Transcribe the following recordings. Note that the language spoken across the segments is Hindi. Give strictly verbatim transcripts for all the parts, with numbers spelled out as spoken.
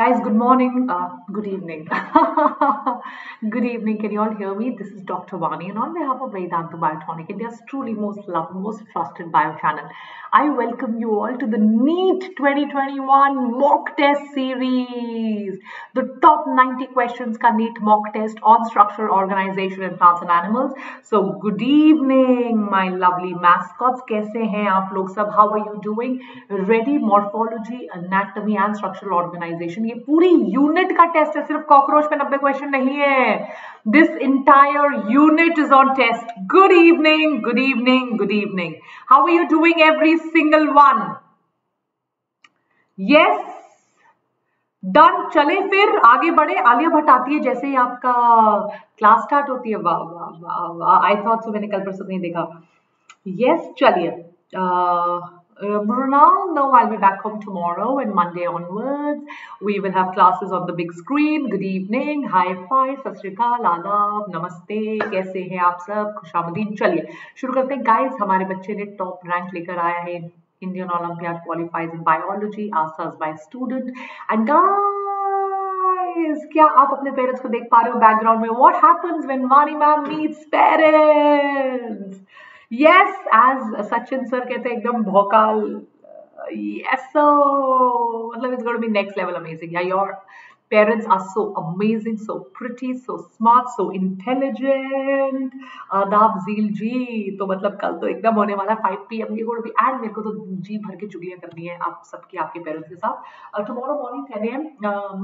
Guys, good morning, uh, good evening. Good evening, can you all hear me? This is Doctor Vani, and on behalf of Vedantu Biotonic, India's truly most loved, most trusted bio channel, I welcome you all to the NEET twenty twenty-one mock test series. The top ninety questions ka NEET mock test on structural organization in plants and animals. So, good evening, my lovely mascots. Kaise hain aap log sab? How are you doing? Ready? Morphology, anatomy, and structural organization. ये पूरी यूनिट का टेस्ट है, सिर्फ कॉकरोच पे नब्बे क्वेश्चन नहीं है. This entire unit is on test. Good evening, good evening, good evening. How are you doing every single one? Yes, done. चले फिर आगे बढ़े. आलिया भट्ट आती है जैसे ही आपका क्लास स्टार्ट होती है. वाह वाह वाह वाह. आई थॉट सो, मैंने कल परसों नहीं देखा. यस yes, चलिए. Uh, Brunal, no, I'll be back home tomorrow, and Monday onwards we will have classes on the big screen. Good evening, hi fi, satsrikal, adab, namaste, कैसे हैं आप सब? खुशामदीद. चलिए शुरू करते हैं. Guys, हमारे बच्चे ने टॉप रैंक लेकर आया है. Indian Olympiad qualifies in biology, asked by student. And guys, क्या आप अपने parents को देख पा रहे हो background में? What happens when Vani ma'am meets parents? Yes, as Sachin sir कहते हैं एकदम भोकाल. Yes, so मतलब it's going to be next level amazing. Yeah, your parents are so amazing, so pretty, so smart, so intelligent. आदाब जील जी. तो मतलब कल तो एकदम होने वाला five P M ये going to be, and मेरे को तो जी भर के चुगलियां करनी है आप सबकी, आपके पेरेंट्स के साथ. Tomorrow morning ten A M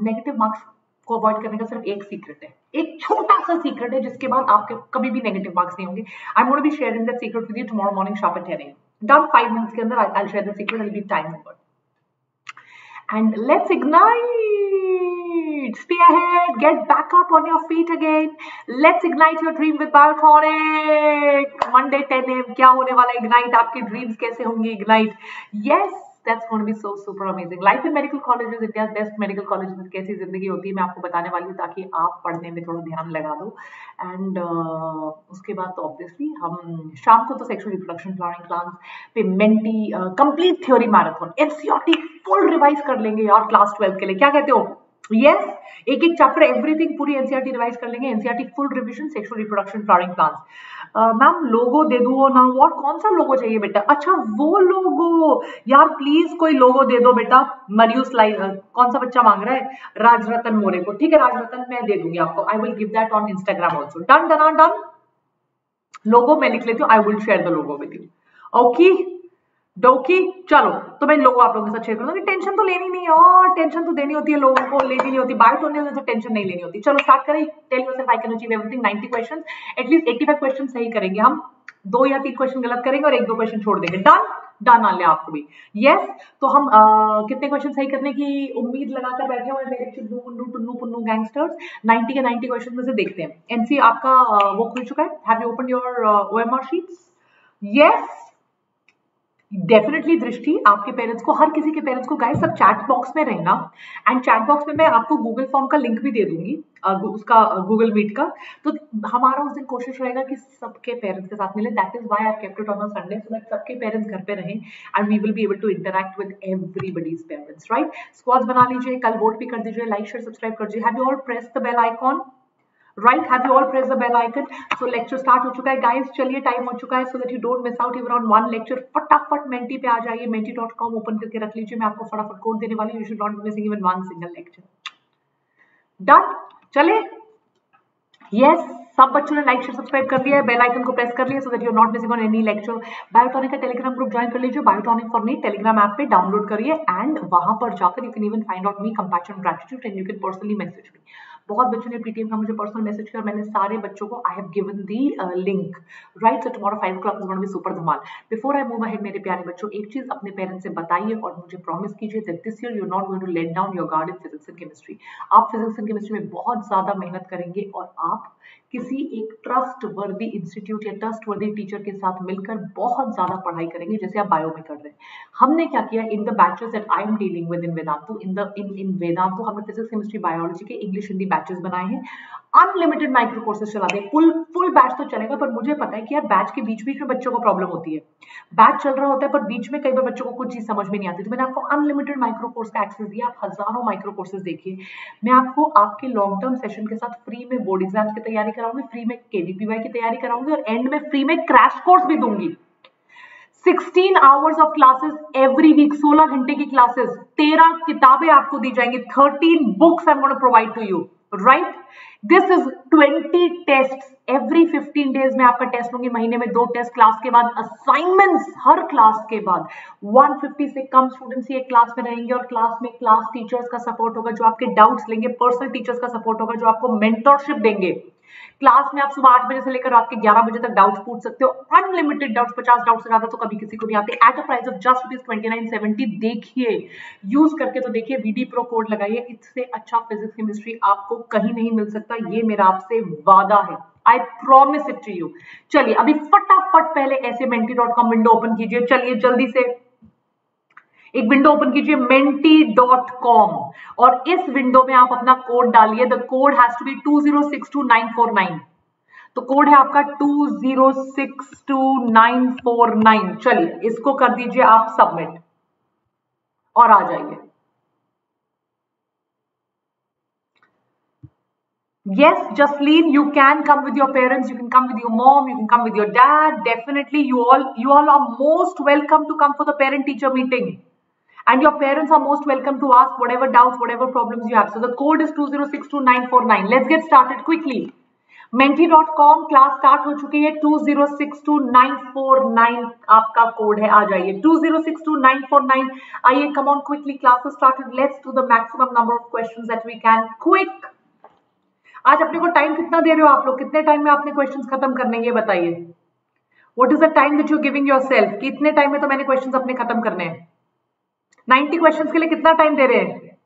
negative marks को अवॉइड करने का सिर्फ एक सीक्रेट है, एक छोटा सा सीक्रेट है, जिसके बाद आपके कभी भी नेगेटिव मार्क्स नहीं होंगे. I am going to be sharing that secret with you tomorrow morning sharp at ten A M. Done. Five minutes के अंदर I will share the secret. Will be time over and let's ignite. Stay ahead, get back up on your feet again. Let's ignite your dream with Biotonic Monday ten A M. क्या होने वाला? इग्नाइट. आपके ड्रीम्स कैसे होंगे? Ignite. Yes, that's going to be so super amazing. Life in medical colleges, India's best medical colleges में कैसी जिंदगी होती है मैं आपको बताने वाली हूँ, ताकि आप पढ़ने में थोड़ा ध्यान लगा दो. एंड uh, उसके बाद तो ऑब्वियसली हम शाम को तो सेक्सुअल रिप्रोडक्शन फ्लावरिंग प्लांट्स पे Menti complete theory marathon NCERT full revise कर लेंगे यार क्लास ट्वेल्व के लिए. क्या कहते हो? यस yes, एक एक चैप्टर एवरीथिंग पूरी एनसीईआरटी रिवाइज कर लेंगे. NCERT full revision sexual reproduction flowering plants. Ma'am logo दे दो ना. व्हाट, कौन सा लोगो चाहिए बेटा? अच्छा वो लोगो यार, प्लीज कोई लोगो दे दो बेटा. मरियूस लाइव uh, कौन सा बच्चा मांग रहा है? राजरतन मोरे को. ठीक है राजरतन, मैं दे दूंगी आपको. I will give that on Instagram also. Done डना डन. लोगो मैं लिख लेती हूँ. I will share the logo with you. Okay dokey. चलो तो मैं लोगों आप लोगों के साथ शेयर करूंगी. टेंशन तो लेनी नहीं है, और टेंशन तो देनी होती है, लोगों को लेनी नहीं होती. बायोटॉनिक में तो टेंशन नहीं लेनी होती. चलो स्टार्ट करें. Tell yourself I can achieve everything. Ninety question, at least eighty five question सही करेंगे हम. दो या तीन क्वेश्चन गलत करेंगे और एक दो क्वेश्चन छोड़ देंगे. Done done. आलिया आपको भी. यस yes, तो हम uh, कितने क्वेश्चन सही करने की उम्मीद लगाकर बैठे हुए मेरे चुन्नू मुन्नू टुन्नू पुन्नू गैंगस्टर्स. नाइंटी के नाइंटी क्वेश्चन में से देखते हैं. एनसी आपका uh, वो खुल चुका है? Have you open your OMR sheets? Yes definitely. Drishti, आपके पेरेंट्स को, हर किसी के पेरेंट्स को गाइस सब चैट बॉक्स में रहना. एंड चैट बॉक्स में मैं आपको गूगल फॉर्म का लिंक भी दे दूंगी, उसका गूगल मीट का. तो हमारा उस दिन कोशिश रहेगा कि सबके पेरेंट्स के साथ मिले. That is why I have kept it on a Sunday, so that सबके पेरेंट्स घर पे रहें and we will be able to interact with everybody's parents. Right, squads बना लीजिए, कल वोट भी कर दीजिए, लाइक शेयर सब्सक्राइब कर दीजिए. Have you all press the bell icon? Right, have you all press the bell icon? So lecture start हो चुका है गाइस. चलिए टाइम हो चुका है, so that you don't miss out even on one lecture. फटाफट मेंटी पे आ जाइए, मेंटी डॉट कॉम ओपन करके रख लीजिए. मैं आपको फटाफट कोड देने वाली हूँ. You should not miss even one single lecture. Done. चले. Yes yes. सब बच्चों ने लाइक शेयर सब्सक्राइब कर लिया है, बेल आइकन को प्रेस कर लिया, so that you are not missing on any lecture. Biotonic का टेलीग्राम ग्रुप ज्वाइन कर लीजिए. Biotonic for NEET Telegram app पे डाउनलोड करिए, एंड वहां पर जाकर you can even find out me, compassion, gratitude, and you can personally message me. बहुत बच्चों ने पीटीएम का मुझे पर्सनल मैसेज किया. मैंने सारे बच्चों को I have given the link. Right, so tomorrow five o'clock is going to be super धमाल. बिफोर आई मूव अहेड मेरे प्यारे बच्चों, एक चीज अपने पेरेंट्स से बताइए और मुझे प्रॉमिस कीजिए that this year you are not going to let down your guard in physics and chemistry. आप फिजिक्स एंड केमिस्ट्री में बहुत ज्यादा मेहनत करेंगे और आप किसी एक ट्रस्टवर्दी इंस्टीट्यूट या ट्रस्टवर्दी टीचर के साथ मिलकर बहुत ज्यादा पढ़ाई करेंगे, जैसे आप बायो में कर रहे हैं. हमने क्या किया in the batches that I am dealing with in Vedantu, in the in in Vedantu हमने फिजिक्स केमिस्ट्री बायोलॉजी के इंग्लिश हिंदी बैचेस बनाए हैं, अनलिमिटेड माइक्रो कोर्सेज चला दिए, फुल फुल बैच तो चलेगा। पर मुझे पता है कि यार बैच के बीच बीच में बच्चों को प्रॉब्लम होती है, बैच चल रहा होता है पर बीच में कई बार बच्चों को कुछ चीज समझ में नहीं आती, तो मैंने आपको अनलिमिटेड माइक्रो कोर्स का एक्सेस दिया। आप हजारों माइक्रो कोर्सेज देखिए, मैं आपको आपके लॉन्ग टर्म सेशन के साथ फ्री में बोर्ड एग्जाम्स की तैयारी कराऊंगी, फ्री में केवीपीवाई की तैयारी कराऊंगी और एंड में फ्री में क्रैश कोर्स भी दूंगी। Sixteen hours of classes every week, सोलह घंटे की क्लासेस, तेरह किताबें आपको दी जाएंगी, thirteen books I am gonna provide to you, right. This is twenty tests every fifteen days में आपका टेस्ट होंगे, महीने में दो टेस्ट, क्लास के बाद असाइनमेंट्स हर क्लास के बाद। एक सौ पचास से कम स्टूडेंट्स ये क्लास में रहेंगे और क्लास में क्लास टीचर्स का सपोर्ट होगा जो आपके डाउट्स लेंगे, पर्सनल टीचर्स का सपोर्ट होगा जो आपको मेंटरशिप देंगे। क्लास में आप सुबह आठ बजे से लेकर रात के ग्यारह बजे तक डाउट्स पूछ सकते हो, अनलिमिटेड डाउट्स, पचास डाउट से ज्यादा तो कभी किसी को नहीं आते, at a price of just rupees twenty nine seventy. देखिए, यूज करके तो देखिए, वीडी प्रो कोड लगाइए, इससे अच्छा फिजिक्स केमिस्ट्री आपको कहीं नहीं मिल सकता, ये मेरा आपसे वादा है, I promise it to you. चलिए अभी फटाफट पहले ऐसे Menti dot com window open कीजिए, चलिए जल्दी से एक विंडो ओपन कीजिए menti डॉट com और इस विंडो में आप अपना कोड डालिए, the code has to be two zero six two nine four nine, तो कोड है आपका two zero six two nine four nine. चलिए इसको कर दीजिए आप सबमिट और आ जाइए। Yes, Jasleen, you can come with your parents, you can come with your mom, you can come with your dad. Definitely, you all, you all are most welcome to come for the parent-teacher meeting. And your parents are most welcome to ask whatever doubts, whatever problems you have. So the code is two zero six two nine four nine. Let's get started quickly. menti dot com class start हो चुकी है, two zero six two nine four nine आपका कोड है, आ जाइए two zero six two nine four nine. आइए, come on quickly, class is started. Let's do the maximum number of questions that we can. Quick. आज अपने को टाइम कितना दे रहे हो आप लोग, कितने टाइम में आपने क्वेश्चंस खत्म करने हैं ये बताइए। What is the time that you giving yourself, कितने टाइम में तो मैंने क्वेश्चंस अपने खत्म करने हैं। नब्बे क्वेश्चंस के लिए कितना टाइम दे रहे हैं।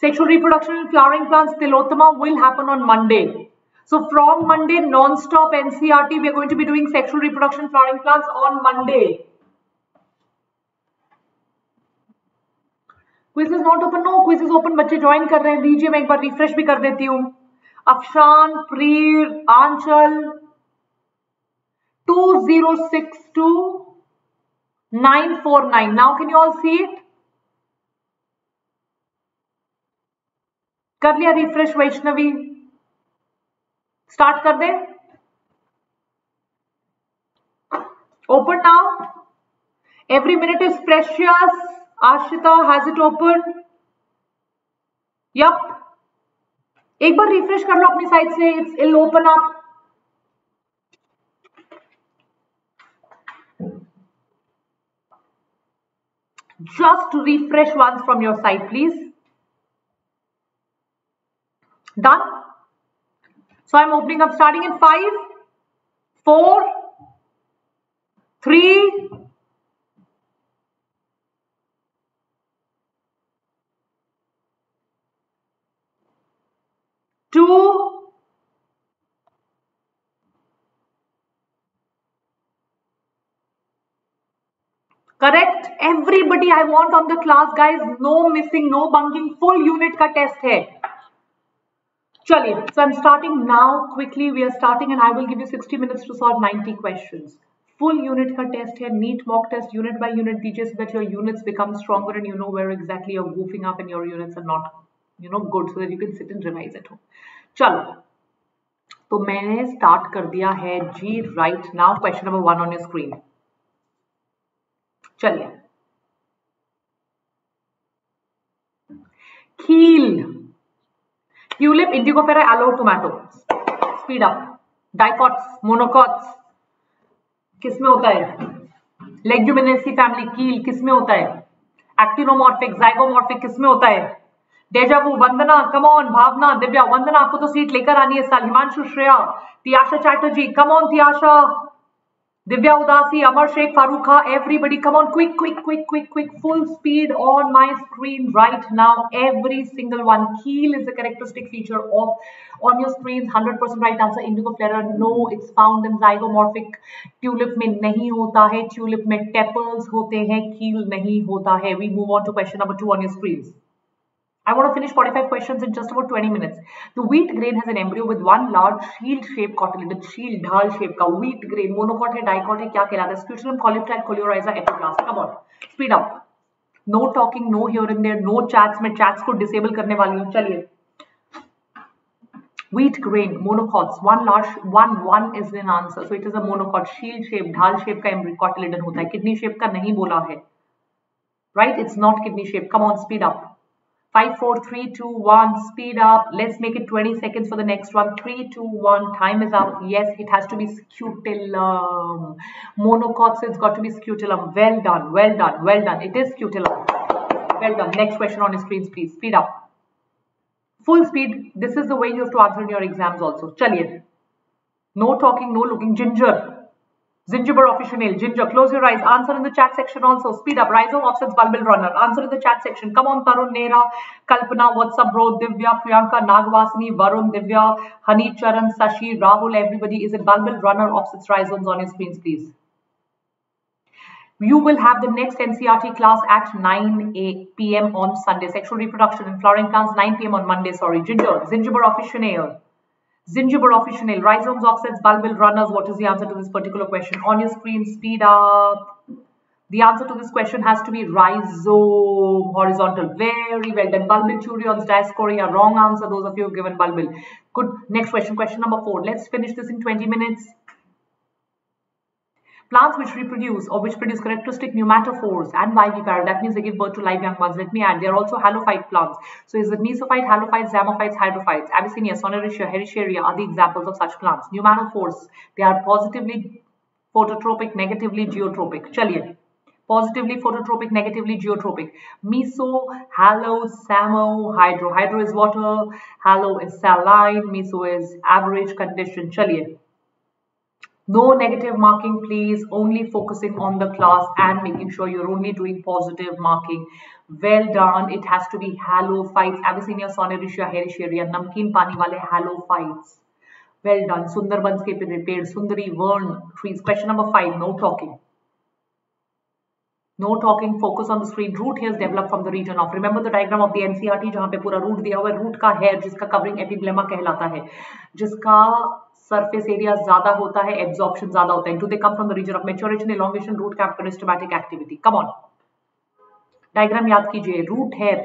Sexual reproduction in flowering plants Tilottama will happen on Monday, so from Monday non stop NCERT we are going to be doing sexual reproduction flowering plants on Monday. Quiz is not open, no quiz is open, बच्चे ज्वाइन कर रहे हैं, लीजिए मैं एक बार रिफ्रेश भी कर देती हूँ। अफशान, प्रीर, Anchal, two zero six two nine four nine. Now can you all see it? कर लिया रिफ्रेश वैष्णवी? स्टार्ट कर दे, open now, every minute is precious. Ashita has it open? Yup, एक बार रिफ्रेश कर लो अपनी साइड से, it's ill open up. Just refresh once from your side please. Done, so I am opening up starting in five four three Two, correct, everybody I want on the class guys, no missing, no bunking, full unit का test है। चलिए, so I'm starting now quickly, we are starting and I will give you sixty minutes to solve ninety questions. Full unit का टेस्ट है, NEET mock test unit by unit दीजिए so that your units become stronger and you know where exactly you're goofing up and your units are not you know good so that you can sit and revise at home. चलो, तो मैंने स्टार्ट कर दिया है जी right now question number one on your screen. चलिए, keel, tulip, Indigofera, aloe, tomato, speed up, dicots, monocots किसमें होता है, लेग्युमिनेसी फैमिली कील किसमें होता है, एक्टिनोमॉर्फिक, जाइगोमॉर्फिक किसमें होता है, डेजावू, वंदना, कमॉन, भावना, दिव्या, वंदना आपको तो सीट लेकर आनी है इस साल, हिमांशु, श्रेया, तियाशा चैटर्जी, कमॉन तियाशा, दिव्या उदासी, अमर शेख, फारूक खा, everybody come on quick quick quick quick quick, full speed on my screen right now, every single one. Keel is the characteristic feature of, on your screen hundred percent right answer. इंडिगोफ्लेरा, no it's found in zygomorphic, tulip में नहीं होता है, ट्यूलिप में टेपल्स होते हैं, कील नहीं होता है। We move on to question number two on your screen. I want to finish forty-five questions in just about twenty minutes. The wheat grain has an embryo with one large shield-shaped cotyledon, shield, ढाल shape का wheat grain, monocot है, dicot है, क्या कहलाता है? Scutellum, polyptyche, coleoriza, epiblast. Come on, speed up. No talking, no here and there, no chats. मैं chats को disable करने वाली हूँ. चलिए. Wheat grain, monocots, one large, one, one is an answer. So it is a monocot, shield-shaped, ढाल shape का embryo cotyledon होता है. Kidney shape का नहीं बोला है. Right? It's not kidney shape. Come on, speed up. five, four, three, two, one, speed up. Let's make it twenty seconds for the next one. three, two, one, time is up. Yes, it has to be scutellum. Monocots, it's got to be scutellum. Well done, well done, well done. It is scutellum. Well done. Next question on the screens, please. Speed up. Full speed. This is the way you have to answer in your exams also. Chaliye. No talking, no looking. Ginger. Zingiber officinale, ginger, close your eyes, answer in the chat section also, speed up, rhizome, offsets, bulbil runner, answer in the chat section, come on, Tarun, Nera, Kalpana, what's up bro, Divya, Priyanka, Nagvasini, Varun, Divya, Hani, Charan, Sashi, Rahul, everybody, is it bulbil runner, offsets, rhizomes on your screens, please. You will have the next N C E R T class at nine p m on Sunday, sexual reproduction in flowering plants, nine p m on Monday, sorry, ginger, Zingiber officinale. Zingiber officinale, rhizomes, offsets, bulbil runners. What is the answer to this particular question? On your screen, speed up. The answer to this question has to be rhizome, horizontal. Very well done. Bulbil, turions, diascoria. Wrong answer. Those of you who have given bulbil. Good. Next question. Question number four. Let's finish this in twenty minutes. Plants which reproduce or which produce characteristic pneumatophores and vivipara. That means they give birth to live young ones. Let me add, they are also halophyte plants. So is it mesophyte, halophyte, zamophytes, hydrophytes? Avicennia, Sonneratia, Heritiera are the examples of such plants. Pneumatophores, they are positively phototropic, negatively geotropic. Chaliye. Positively phototropic, negatively geotropic. Meso, halo, samo, hydro. Hydro is water, halo is saline, meso is average condition. Chaliye. No negative marking, please. Only focusing on the class and making sure you're only doing positive marking. Well done. It has to be halophytes. Avicennia, Sonneratia, Heritiera, namkeen pani wale halophytes. Well done. Sundarbans ke ped, sundari, vern trees. Question number five. No talking. No talking. Focus on the screen. Root hairs developed from the region of. Remember the diagram of the N C E R T, jahan pe pura root diya hua hai. Root ka hair, jiska covering epiblema kehlata hai. Jiska surface area ज़्यादा होता है, absorption ज़्यादा होता है. Do they come from the region of maturation, elongation, root cap, peristomatic activity? Come on. Diagram याद कीजिए. Root hair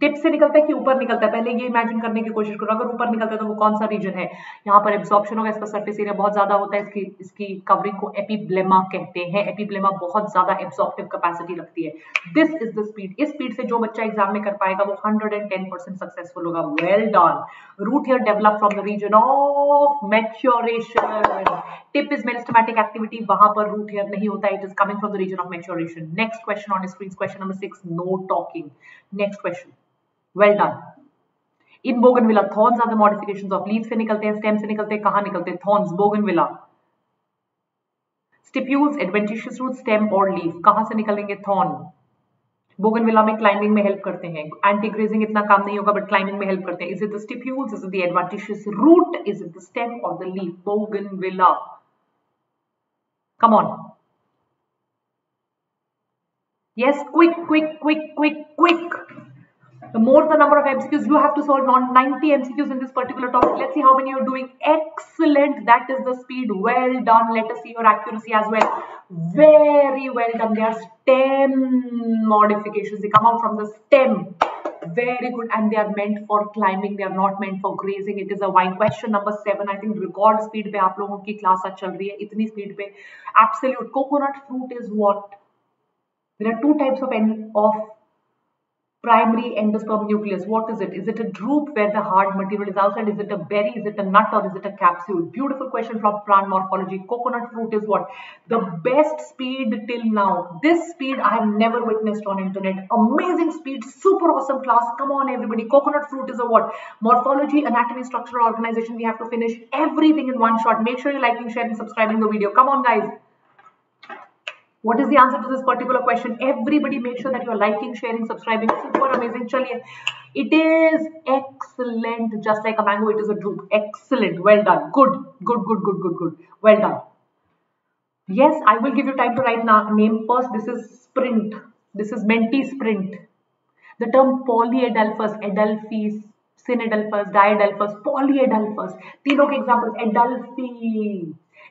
tip से निकलता है कि ऊपर निकलता है? पहले ये imagine करने की कोशिश करो. अगर ऊपर निकलता है तो वो कौन सा region है? यहाँ पर absorption होगा. इसका surface area बहुत ज़्यादा होता है. इसकी इसकी covering को epiblema कहते हैं. Epiblema बहुत ज़्यादा absorptive capacity रखती है. This is the speed. इस speed से जो बच्चा exam में कर पाएगा वो one hundred ten percent successful होगा. Well done. Root hair developed from the region of maturation. Tip is meristematic activity. वहाँ पर root hair नहीं होता है. It is coming from the region of maturation. Next question on the screen. Question number six. No talking. Next question. Well done. In Bougainvillea, thorns are the modifications of leaves से निकलते हैं, stem से निकलते हैं, कहाँ निकलते हैं? Thorns, Bougainvillea. Stipules, adventitious root, stem or leaf. कहाँ से निकलेंगे thorn? Bougainvillea में climbing में help करते हैं. Anti-grazing इतना काम नहीं होगा, but climbing में help करते हैं. Is it the stipules? Is it the adventitious root? Is it the stem or the leaf? Bougainvillea. Come on. Yes, quick, quick, quick, quick, quick. The more the number of M C Qs you have to solve, not ninety M C Qs in this particular topic. Let's see how many you're doing. Excellent. That is the speed. Well done. Let us see your accuracy as well. Very well done. They are stem modifications. They come out from the stem. Very good. And they are meant for climbing. They are not meant for grazing. It is a wine. Question number seven. I think record speed pe aap logon ki class aaj chal rahi hai. Itni speed pe. Absolute. Coconut fruit is what? There are two types of end of primary endosperm nucleus. What is it? Is it a drupe where the hard material is outside? Is it a berry? Is it a nut or is it a capsule? Beautiful question from plant morphology. Coconut fruit is what? The best speed till now. This speed I have never witnessed on internet. Amazing speed. Super awesome class. Come on everybody. Coconut fruit is a what? Morphology, anatomy, structural organization. We have to finish everything in one shot. Make sure you're liking, sharing and subscribing the video. Come on guys. What is the answer to this particular question? Everybody make sure that you're liking, sharing, subscribing. Super amazing. Chaliye. It is excellent. Just like a mango, it is a drupe. Excellent. Well done. Good. Good, good, good, good, good. Well done. Yes, I will give you time to write na name first. This is sprint. This is Menti sprint. The term polyadelphus, adelphis, synadelphus, diadelphus, polyadelphus, तीनों के examples, adelphi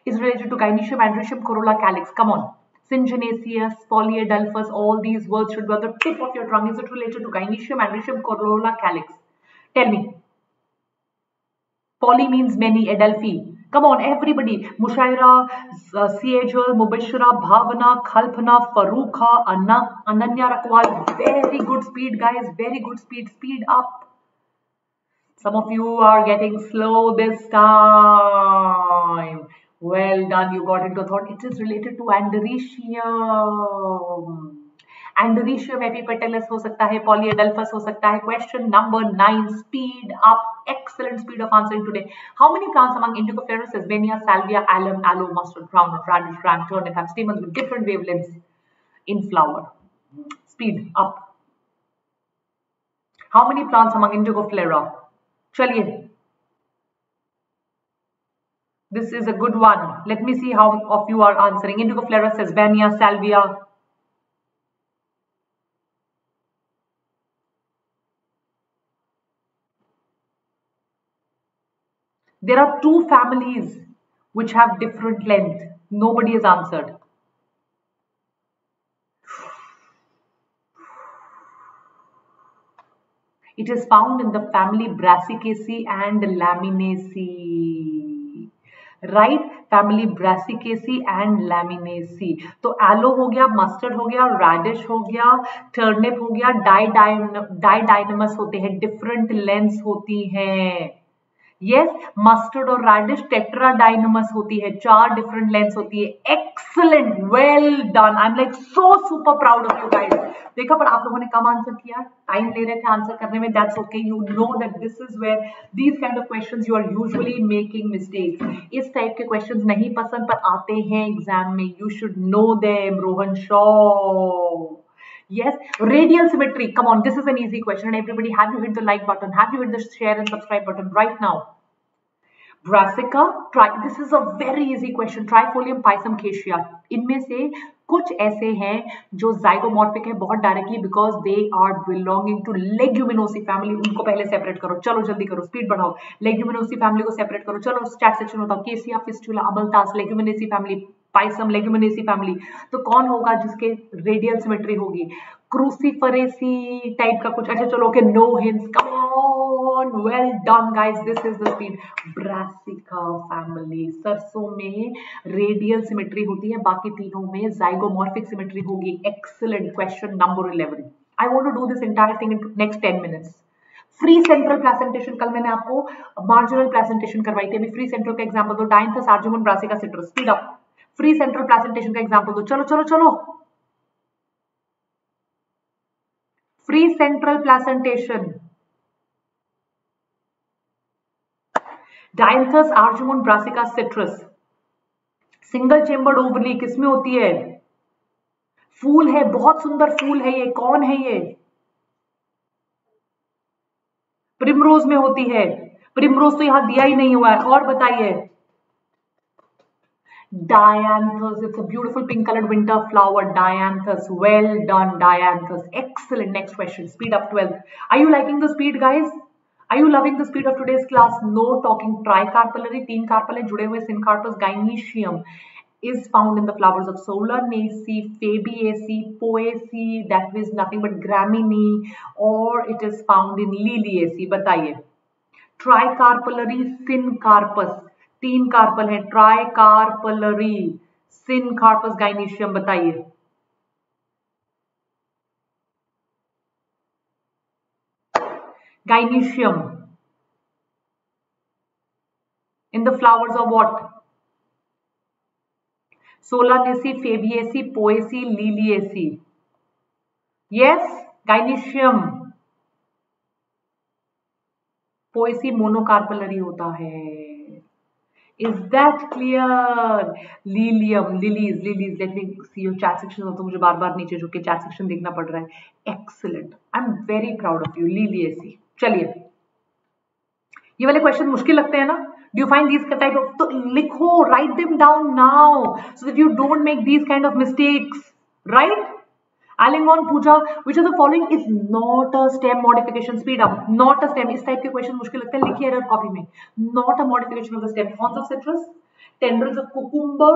is related to gynecium, andrecium, corolla, calyx. Come on, syngenesius, polyadelphus, all these words should be on the tip of your tongue. Is it related to gynecium, andrecium, corolla, calyx? Tell me. Poly means many, adelphi. Come on, everybody. Mushaira, Siajal, Mubashira, Bhavana, Khalpana, Farooqa, Anna, Ananya Rakwal. Very good speed, guys. Very good speed. Speed up. Some of you are getting slow this time. Well done. You got into thought. It is related to Andrecium. Andrecium epipetellus हो सकता है, polyadelphus हो सकता है. Question number nine. Speed up. Excellent speed of answering today. How many plants among Indigofera, Sesbania, Salvia, Alum, Aloe, Mustard, Brown, Radish, Ram, Turnip have stamens with different wavelengths in flower? Speed up. How many plants among Indigofera? Chaliye. This is a good one. Let me see how of you are answering. Indigofera, Sesbania, Salvia. There are two families which have different length. Nobody has answered. It is found in the family Brassicaceae and Laminaceae. Right? Family Brassicaceae and Laminaceae. So aloe ho gaya, mustard ho gaya, radish ho gaya, turnip ho gaya, didynamous hote hai, different lengths hoti hai. Yes, mustard और रेडिश टेट्राडाइनमस होती है, चार डिफरेंट लेंस होती है. Excellent, well done. I am like so super proud of you guys. देखा, पर आप लोगों ने कम आंसर किया, टाइम ले रहे थे आंसर करने में. That's okay. You know that this is where these kind of questions you are usually making mistakes. इस टाइप के क्वेश्चंस नहीं पसंद पर आते हैं एग्जाम में. You should know them. Rohan Shaw, yes. Radial symmetry, come on, this is an easy question. And everybody, have you hit the like button? Have you hit the share and subscribe button right now? Brassica, try. This is a very easy question. Trifolium, Pisum, Cassia. इनमें से कुछ ऐसे हैं जो zygomotic है बहुत directly because they are belonging to leguminosae family. उनको पहले separate करो. चलो जल्दी करो, speed बढ़ाओ. Leguminosae family को separate करो. चलो chat section होता. Cassia, Fistula, Amaltas, Leguminosae family. Pisum, Leguminosae family. तो कौन होगा जिसके रेडियल सिमेट्री होगी? क्रूसीफरेसी टाइप का कुछ. अच्छा चलो, okay, no hints. Come on, well done guys. This is the speed. Brassica family. सरसों में रेडियल सिमेट्री होती है, बाकी तीनों में जाइगोमॉर्फिक सिमेट्री होगी. Excellent. Question number eleven. I want to do this entire thing in next ten minutes. Free central placentation, कल मैंने आपको मार्जिनल प्लेसेंटेशन करवाई थी. अभी फ्री सेंट्रल का एग्जांपल दो. Dianthus, आर्जुमन, brassica, citrus. Speed up. Free central placentation का एग्जांपल दो. चलो चलो चलो. Free central placentation. Dianthus, आर्जुमन, brassica, citrus. Single chambered ovary किसमें होती है? फूल है, बहुत सुंदर फूल है ये. कौन है ये? प्रिमरोज में होती है. प्रिमरोज तो यहां दिया ही नहीं हुआ है. और बताइए. Dianthus, it's a beautiful pink colored winter flower. Dianthus, well done. Dianthus, excellent. Next question, speed up. Twelve. Are you liking the speed, guys? Are you loving the speed of today's class? No talking. Tricarpellary, तीन कार्पल जुड़े हुए syncarpus. Gynecium is found in the flowers of Solanaceae, Fabiaceae, Poaceae, that means nothing but Graminae, or it is found in Liliaceae. बताइए. Tricarpellary, syncarpus, तीन कार्पल है. Tricarpellary, syncarpous, gynoecium. बताइए. Gynoecium in the flowers of what? Solanaceae, Fabaceae, Poaceae, Liliaceae. Yes, gynoecium. Poaceae monocarpellary होता है. Is that clear? Lilium, lilies, lilies. Let me see your chat section. तो मुझे बार-बार नीचे झुक के chat section देखना पड़ रहा है. Excellent. I'm very proud of you. Liliaceae. चलिए, ये वाले क्वेश्चन मुश्किल लगते हैं ना? Do you find these type of? तो लिखो, write them down now, so that you don't make these kind of mistakes, right? Alingon पूछा, which of the following is not a stem modification? Speed up. Not a stem. इस टाइप के क्वेश्चन मुश्किल लगता है, लिखिए एरर कॉपी में. Not a modification of the stem. Thorns of citrus, tendrils of cucumber,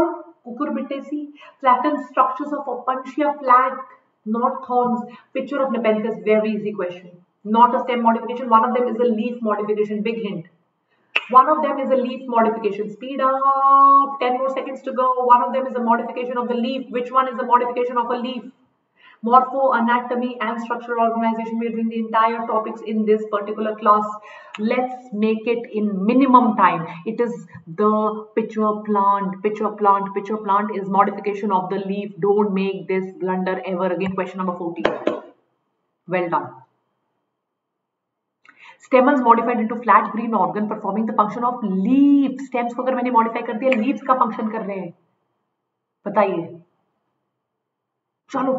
cucurbitaceae, flattened structures of Opuntia flag, not thorns. Picture of Nepenthes. Very easy question. Not a stem modification. One of them is a leaf modification. Big hint. One of them is a leaf modification. Speed up. Ten more seconds to go. One of them is a modification of the leaf. Which one is a modification of a leaf? Morpho, anatomy, and structural organization. We are doing the entire topics in this particular class. Let's make it in minimum time. It is the pitcher plant. Pitcher plant. Pitcher plant is modification of the leaf. Don't make this blunder ever again. Question number fourteen. Well done. Stamens modified into flat green organ performing the function of leaf. Stems को अगर मैंने मॉडिफाई कर दिया, लीव्स का फंक्शन कर रहे हैं, बताइए. चलो,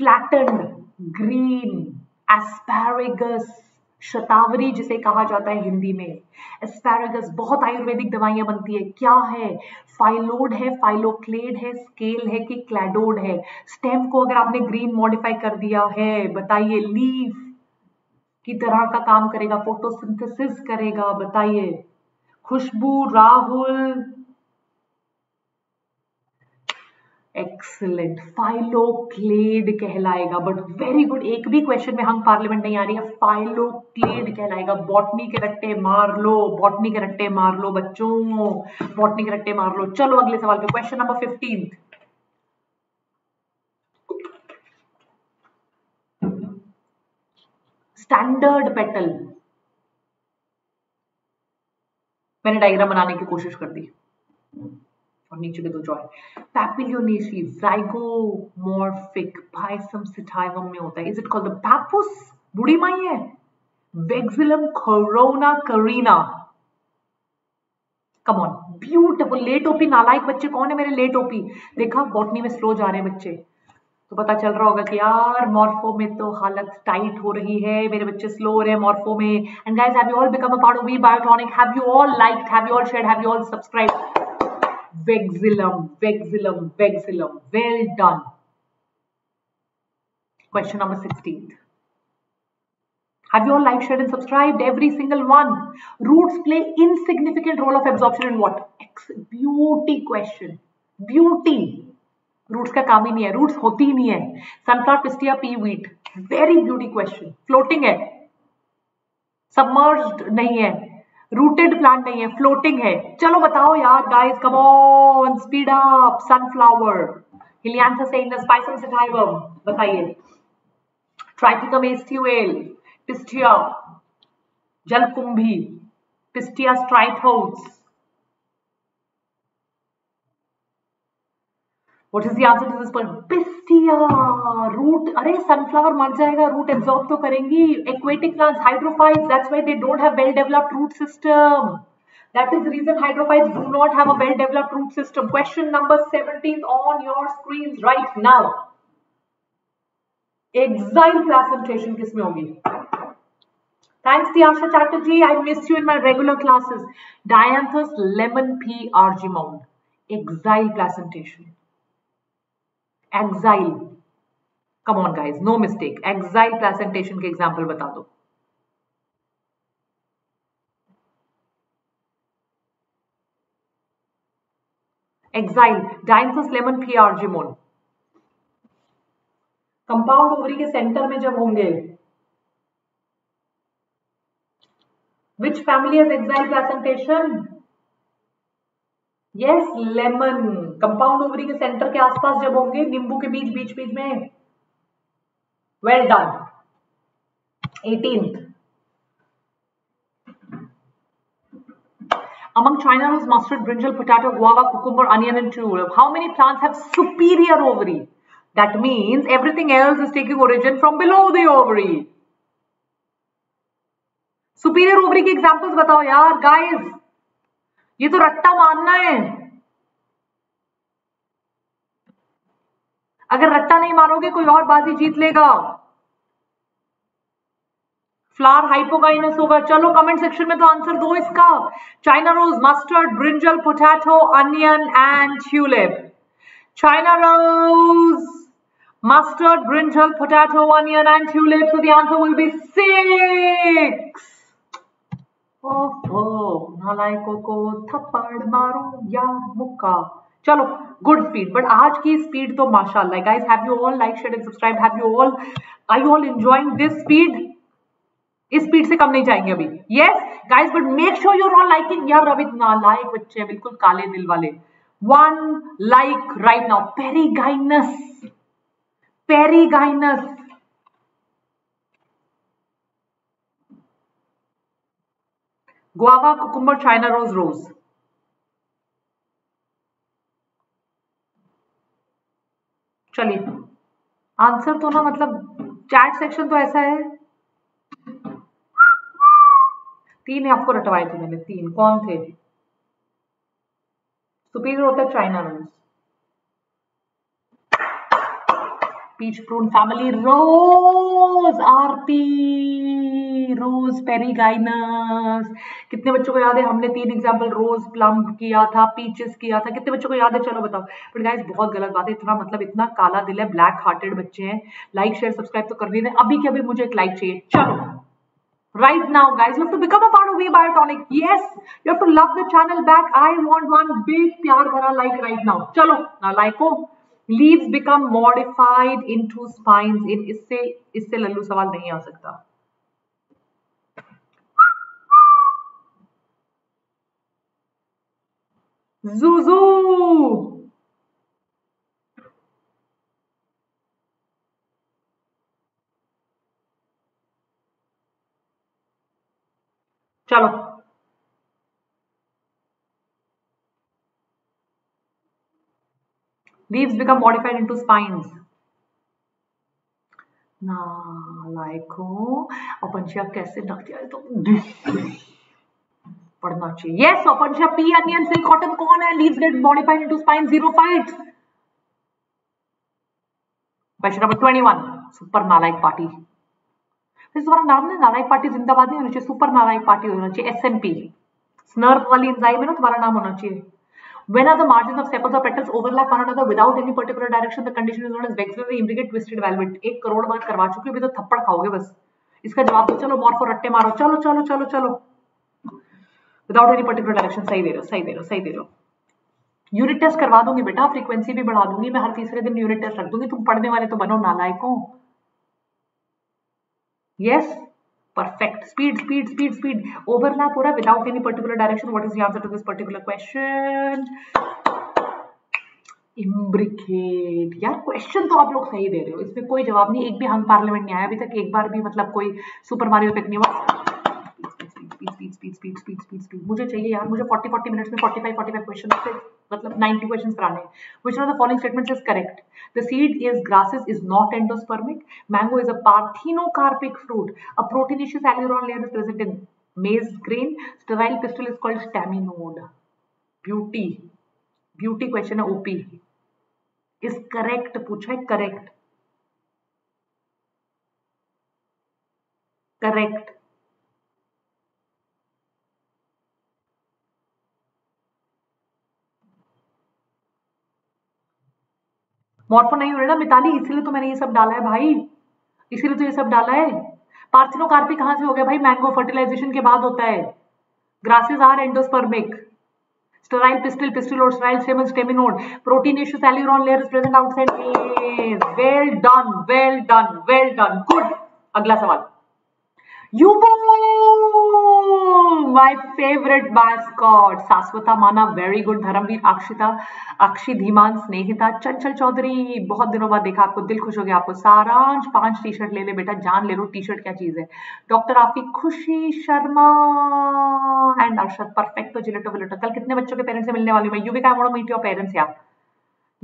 फ्लैटेंड ग्रीन एस्पैरेगस, शतावरी जिसे कहा जाता है हिंदी में. एस्पैरेगस बहुत आयुर्वेदिक दवाइयां बनती है. क्या है? फाइलोड है, फाइलोक्लेड है, स्केल है कि क्लैडोड है. स्टेम को अगर आपने ग्रीन मॉडिफाई कर दिया है, बताइए, लीफ की तरह का काम करेगा, फोटोसिंथेसिस करेगा, बताइए. खुशबू, राहुल, एक्सीलेंट, फाइलोक्लेड कहलाएगा. बट वेरी गुड, एक भी क्वेश्चन में हंग पार्लियामेंट नहीं आ रही है. फाइलोक्लेड कहलाएगा. बॉटनी के रट्टे मार लो, बॉटनी के रट्टे मार लो बच्चों, बॉटनी के रट्टे मार लो. चलो अगले सवाल पे, question number fifteen. Standard petal, मैंने डायग्राम बनाने की कोशिश कर दी और नीचे के दो जॉय. पैपिलियोनेसी, जाइगोमॉर्फिक, पाइसम सिटाइवम में होता है. Is it called the pappus, बूढ़ी माई है. Vexillum corona carina. Come on, beautiful. Late OP नालायक बच्चे कौन है मेरे, लेट ओपी. देखा, बॉटनी में स्लो जा रहे हैं बच्चे, तो पता चल रहा होगा कि यार मॉर्फो में तो हालत टाइट हो रही है, मेरे बच्चे स्लो हो रहे हैं मॉर्फो में. And guys, have you all become a part of we Biotonic? Have you all liked? Have you all shared? Have you all subscribed? Vexillum, vexillum, vexillum. Well done. Question number sixteen. Have you all liked, shared, and subscribed? Every single one. Roots play insignificant role of absorption in what? Beauty question. Beauty. Roots का काम ही नहीं है, रूट्स होती ही नहीं है. Sunflower, Pistia, pea wheat. Very beauty question. Floating है, सबमर्ज्ड नहीं है, रूटेड प्लांट नहीं है, फ्लोटिंग है. चलो बताओ यार, guys come on, speed up. Sunflower, Helianthus annuus, Pisum sativum, बताइए. ट्राइटिकम एस्टिवेल, पिस्टिया, जलकुंभी, Pistia stratiotes. What is the answer to this point? Pistia root. अरे sunflower मर जाएगा, root absorb तो करेंगी. Aquatic plants, hydrophytes. That's why they don't have well-developed root system. That is the reason hydrophytes do not have a well-developed root system. Question number seventeen on your screens right now. Exile concentration किसमें होगी? Thanks, Tiasha Chatterjee. I missed you in my regular classes. Dianthus, lemon pea, argimond. Exile concentration. Exile, come on guys, no mistake. Exile placentation के एग्जाम्पल बता दो. Exile, Dianthus, lemon pea, argimond. Compound ovary के सेंटर में जब होंगे, which family has axile placentation? Yes, lemon. Compound ovary के सेंटर के आसपास जब होंगे, नींबू के बीच बीच बीच में. Well done. eighteenth. Among China rose mustard, brinjal, potato, guava, cucumber, onion, and tulip. How many plants have superior ovary? That means everything else is taking origin from below the ovary. Superior ovary के examples बताओ यार, guys. ये तो रट्टा मारना है. अगर रट्टा नहीं मारोगे, कोई और बाजी जीत लेगा. फ्लावर हाइपोगाइनस होगा. चलो कमेंट सेक्शन में तो आंसर दो इसका. China rose, mustard, brinjal, potato, onion and tulip. China rose, mustard, brinjal, potato, onion and tulip. So the answer will be six. Oh, oh, नालायकों को थप्पड़ मारो या मुक्का. चलो गुड स्पीड, बट आज की स्पीड तो माशाल्लाह. Guys, have you all like share and subscribe? Have you all are you all enjoying this speed? इस स्पीड से कम नहीं जाएंगे अभी. Yes guys, but make sure you are all liking. यार रवि नालायक बच्चे बिल्कुल काले दिल वाले. One like right now. Perigynous, perigynous. Guava, cucumber, China rose. Rose चलिए आंसर तो ना, मतलब चैट सेक्शन तो ऐसा है. तीन है, आपको रटवाए थे मैंने. तीन कौन थे? सुपीरियर होता है China rose. Peach prune family rose. RP rose, perigynous. कितने बच्चों को याद है? हमने तीन एग्जाम्पल रोज, प्लम किया था, पीचेस किया था. कितने बच्चों को याद है? चलो बताओ. बट गाइस बहुत गलत बात है. इतना मतलब इतना काला दिल है, ब्लैक हार्टेड बच्चे हैं. लाइक शेयर सब्सक्राइब तो कर देना अभी के अभी. मुझे एक लाइक चाहिए. चलो right now guys, you have to become a part of WeBiotonic. Yes, you have to love the channel back. I want one big प्यार भरा like right now. चलो ना लाइको. Leaves become modified into spines. इन इससे इससे लल्लू सवाल नहीं आ सकता. Zuzu, चलो leaves become modified into spines. ना लाइको अपनशिया कैसे ढक दिया तो पढ़ना चाहिए. यस अपनशा पी अनियन सिल्क कॉटन कौन है? Leaves get modified into spine. Zero fight. Question number इक्कीस. सुपर नालायक पार्टी. तुम्हारा नाम ना नालायक पार्टी जिंदाबाद नहीं होना चाहिए, सुपर नालायक पार्टी होना चाहिए. एसएनपी स्नर्प वाली एंजाइम है ना, तुम्हारा नाम होना चाहिए. When are the margins of sepals or petals overlap one another without any particular direction? The condition is known as vexillary imbricate twisted valvulate. एक करोड़ बार करवा चुके भी तो थप्पड़ खाओगे बस. इसका जवाब दो. चलो मॉर्फो रट्टे मारो. चलो चलो चलो चलो Without any particular direction. सही दे रहे हो, सही दे रहे हो, सही दे रहे हो. यूनिट टेस्ट करवा दूंगी बेटा, फ्रीक्वेंसी भी बढ़ा दूंगी मैं. हर तीसरे दिन यूनिट टेस्ट रख दूंगी. तुम पढ़ने वाले तो बनो नालायकों. Yes perfect. Speed speed speed speed. Overlap हो रहा without any particular direction. What is the answer to this particular question? Imbricate. यार क्वेश्चन तो आप लोग सही दे रहे हो, इसमें कोई जवाब नहीं. एक भी हम पार्लियामेंट नहीं आया अभी तक, एक बार भी मतलब कोई सुपर मारियो तक नहीं हुआ. Speed speed speed speed speed speed मुझे चाहिए यार. मुझे चालीस चालीस मिनट्स में पैंतालीस पैंतालीस क्वेश्चन से मतलब नब्बे क्वेश्चंस कराने. Which of the following statements is correct? The seed is grasses is not endospermic. Mango is a parthenocarpic fruit. A proteinaceous aleurone layer is present in maize grain. Sterile pistil is called staminode. Beauty beauty question है. ओपी इज करेक्ट पूछा है. करेक्ट करेक्ट मॉर्फो नहीं हो रहा ना मिताली, इसीलिए तो मैंने ये सब डाला है भाई, इसीलिए तो ये सब डाला है. पार्थेनोकार्पिक कहां से हो गया भाई? मैंगो फर्टिलाइजेशन के बाद होता है. Grasses are endospermic. Sterile pistil pistil और sterile stem staminode. Proteinaceous aleurone layer is present outside maize. Well done well done well done. Good. अगला सवाल. Yubu, my favorite mascot. Saswata Mana very good. Dharmveer, Akshita, Akshi, Dhiman, Snehita, Chanchal Chaudhary. बहुत दिनों बाद देखा आपको, दिल खुश हो गया आपको. सारांश, पांच टी शर्ट ले ले बेटा, जान ले लो. टी शर्ट क्या चीज है? Doctor Aafi, Khushi Sharma and Arshad. Perfecto gelato विलेटो. कल कितने बच्चों के पेरेंट्स से मिलने वाली मैं? Yuvika, I want to meet your parents यार.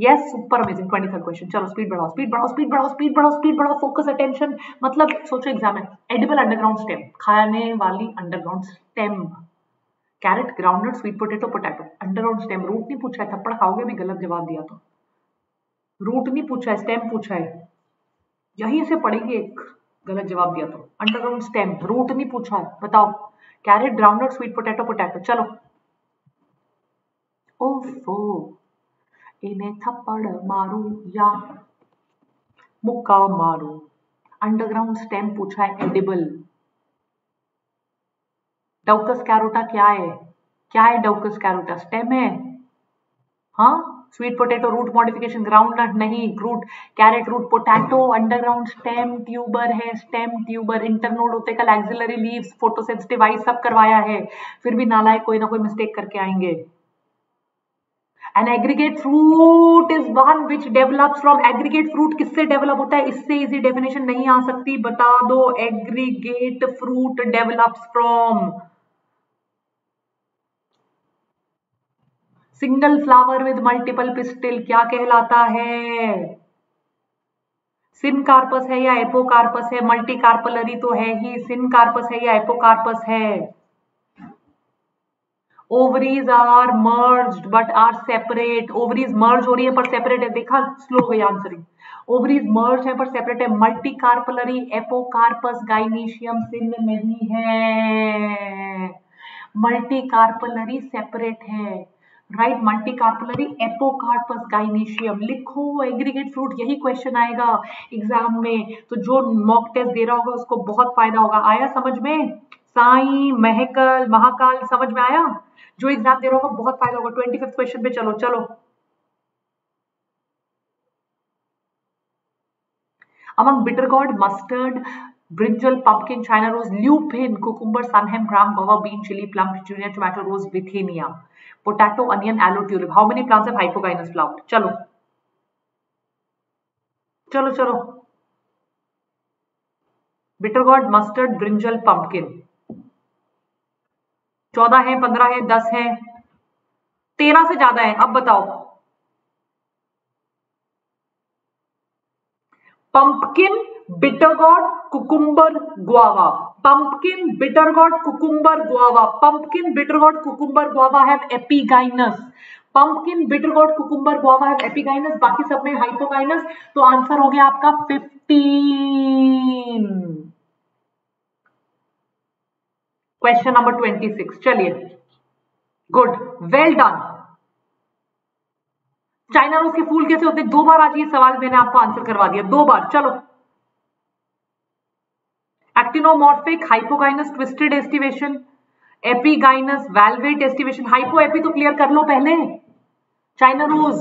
Yes super amazing. Twenty third question. चलो स्पीड बढ़ाओ स्पीड बढ़ाओ स्पीड बढ़ाओ स्पीड बढ़ाओ स्पीड बढ़ाओ. Focus attention. मतलब सोचो एग्जाम है. एडिबल अंडरग्राउंड स्टेम, खाने वाली underground stem. Carrot, groundnut, sweet potato, potato. Underground stem. Root नहीं पूछा है, थप्पड़ खाओगे भी गलत जवाब दिया तो. रूट नहीं पूछा है, स्टेम पूछा है. यही से पढ़ेंगे, एक गलत जवाब दिया तो. अंडरग्राउंड स्टेम, रूट नहीं पूछा है. बताओ. Carrot, groundnut, sweet potato, potato. चलो ओफो, इन्हें थप्पड़ मारू या मुक्का मारो। अंडरग्राउंड स्टेम पूछा है एडिबल। डाउकस कैरोटा क्या है? क्या है डाउकस कैरोटा? स्टेम है। हाँ, sweet potato root modification, groundnut नहीं, root carrot root potato. Underground stem tuber है, स्टेम ट्यूबर। इंटरनोड होते कल एक्सिलरी लीव्स, फोटोसेंस डिवाइस सब करवाया है, फिर भी नालायक कोई ना कोई मिस्टेक करके आएंगे। An aggregate fruit is one which develops from, aggregate fruit किससे develop होता है? इससे easy definition नहीं आ सकती, बता दो। aggregate fruit develops from single flower with multiple pistil क्या कहलाता है? सिनकार्पस है या एपोकार्पस है? मल्टीकार्पलरी तो है ही। सिनकार्पस है या एपोकार्पस है? Ovaries are merged but are separate. Ovaries merge हो रही है पर separate है। देखा, slow गई answering। Ovaries merged है पर separate है। Multicarpellary, Epocarpus, Gynecium sin नहीं है। Multicarpellary separate है, right? Multicarpellary, Epocarpus, Gynecium। लिखो, aggregate fruit यही question आएगा exam में, तो जो mock test दे रहा होगा उसको बहुत फायदा होगा। आया समझ में? साई, महकल, महाकाल समझ में आया? जो एग्जाम दे रहा होगा बहुत फायदा होगा। ट्वेंटी फिफ्थ क्वेश्चन पे चलो चलो। Among bitter gourd, mustard, brinjal, pumpkin, China rose, lupin, cucumber, sunhemp, gram, guava, bean, chilli, plum, junior tomato, rose, विथेनिया, potato, onion, aloe, tulip. How many plants have hypogynous flower? चलो चलो चलो। Bitter gourd, mustard, brinjal, pumpkin. चौदह है, पंद्रह है, दस है, तेरह से ज्यादा है। अब बताओ, pumpkin, bitter gourd, cucumber, guava. Pumpkin, bitter gourd, cucumber, guava. Pumpkin, bitter gourd, cucumber, guava have epigynous. Pumpkin, bitter gourd, cucumber, guava have epigynous, बाकी सब में हाइपोगाइनस। तो आंसर हो गया आपका फिफ्टीन। क्वेश्चन नंबर छब्बीस, चलिए, good, well done. China rose के फूल कैसे होते? दो बार आज ये सवाल मैंने आपको आंसर करवा दिया, दो बार। चलो, actinomorphic, hypogynous, twisted aestivation, epigynous, valvate aestivation. Hypo epi तो क्लियर कर लो पहले। China rose,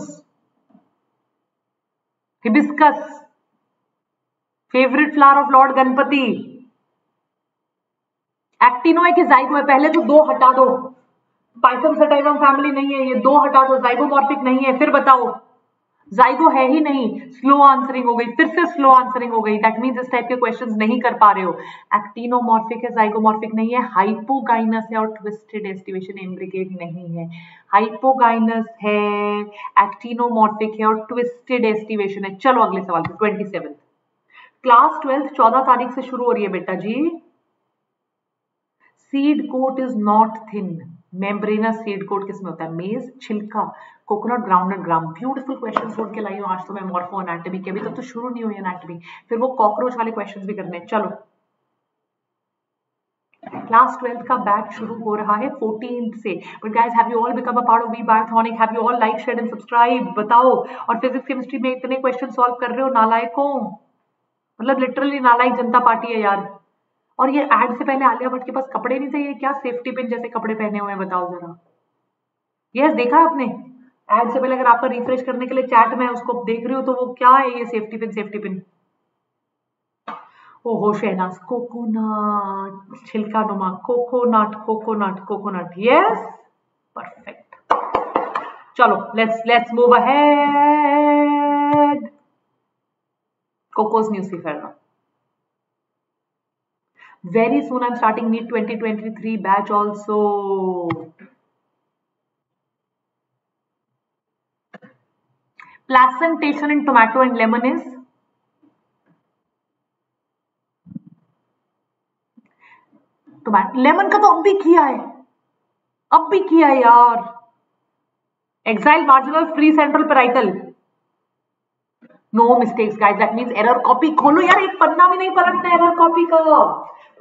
hibiscus, favourite flower of Lord Ganpati. Actino है कि जाइगो है? पहले तो दो हटा दो। पाइसम फैमिली नहीं है ये, दो हटा दो। जाइगोमॉर्फिक नहीं है, फिर बताओ। जाइगो है ही नहीं, स्लो आंसरिंग हो गई, फिर से स्लो आंसरिंग हो गई। दैट मींस इस टाइप के क्वेश्चंस नहीं कर पा रहे हो। एक्टिनोमॉर्फिक है, जाइगोमॉर्फिक नहीं है, हाइपोगाइनस है और ट्विस्टेड एस्टिवेशन एम्ब्रिकेट नहीं है। हाइपोगाइनस है, एक्टिनोमॉर्फिक है और ट्विस्टेड एस्टिवेशन है। चलो अगले सवाल पे, ट्वेंटी सेवन। क्लास ट्वेल्थ चौदह तारीख से शुरू हो रही है बेटा जी। Seed coat is not thin, membranous seed coat किसमें होता है? मेज, छिलका, coconut, groundnut, gram. Beautiful question छोड़ के लाई हूँ आज तो मैं, मॉर्फो एनाटॉमी के। अभी तक तो शुरू नहीं हुई एनाटॉमी, फिर वो कॉकरोच वाले क्वेश्चन भी करने हैं। चलो, क्लास ट्वेल्थ का बैच शुरू हो रहा है फोर्टीन्थ से। But guys, have you all become a part of V Biotonic? Have you all like, share and subscribe? बताओ। और फिजिक्स केमिस्ट्री में इतने क्वेश्चन सॉल्व कर रहे हो नालायकों, मतलब लिटरली नालायक जनता पार्टी है यार। और ये एड से पहले आलिया भट्ट के पास कपड़े नहीं थे, ये क्या सेफ्टी पिन जैसे कपड़े पहने हुए हैं, बताओ जरा। यस, देखा आपने एड से पहले? अगर आपका रिफ्रेश करने के लिए चैट में उसको देख रही हो तो वो क्या है ये सेफ्टी पिन? सेफ्टी पिन, ओहो शहनाज, कोकोनट, छिलका नुमा, coconut, coconut, coconut. Yes, perfect. चलो, let's let's move ahead. Cocos nucifera. Very soon I'm starting NEET twenty twenty-three batch also. Placentation in tomato and lemon is tomato, lemon का तो अब भी किया है, अब भी किया है यार। Exile, marginal, free, central, parietal. No mistakes guys, that means error copy। खोलो यार, एक पन्ना भी नहीं पलटना error copy का।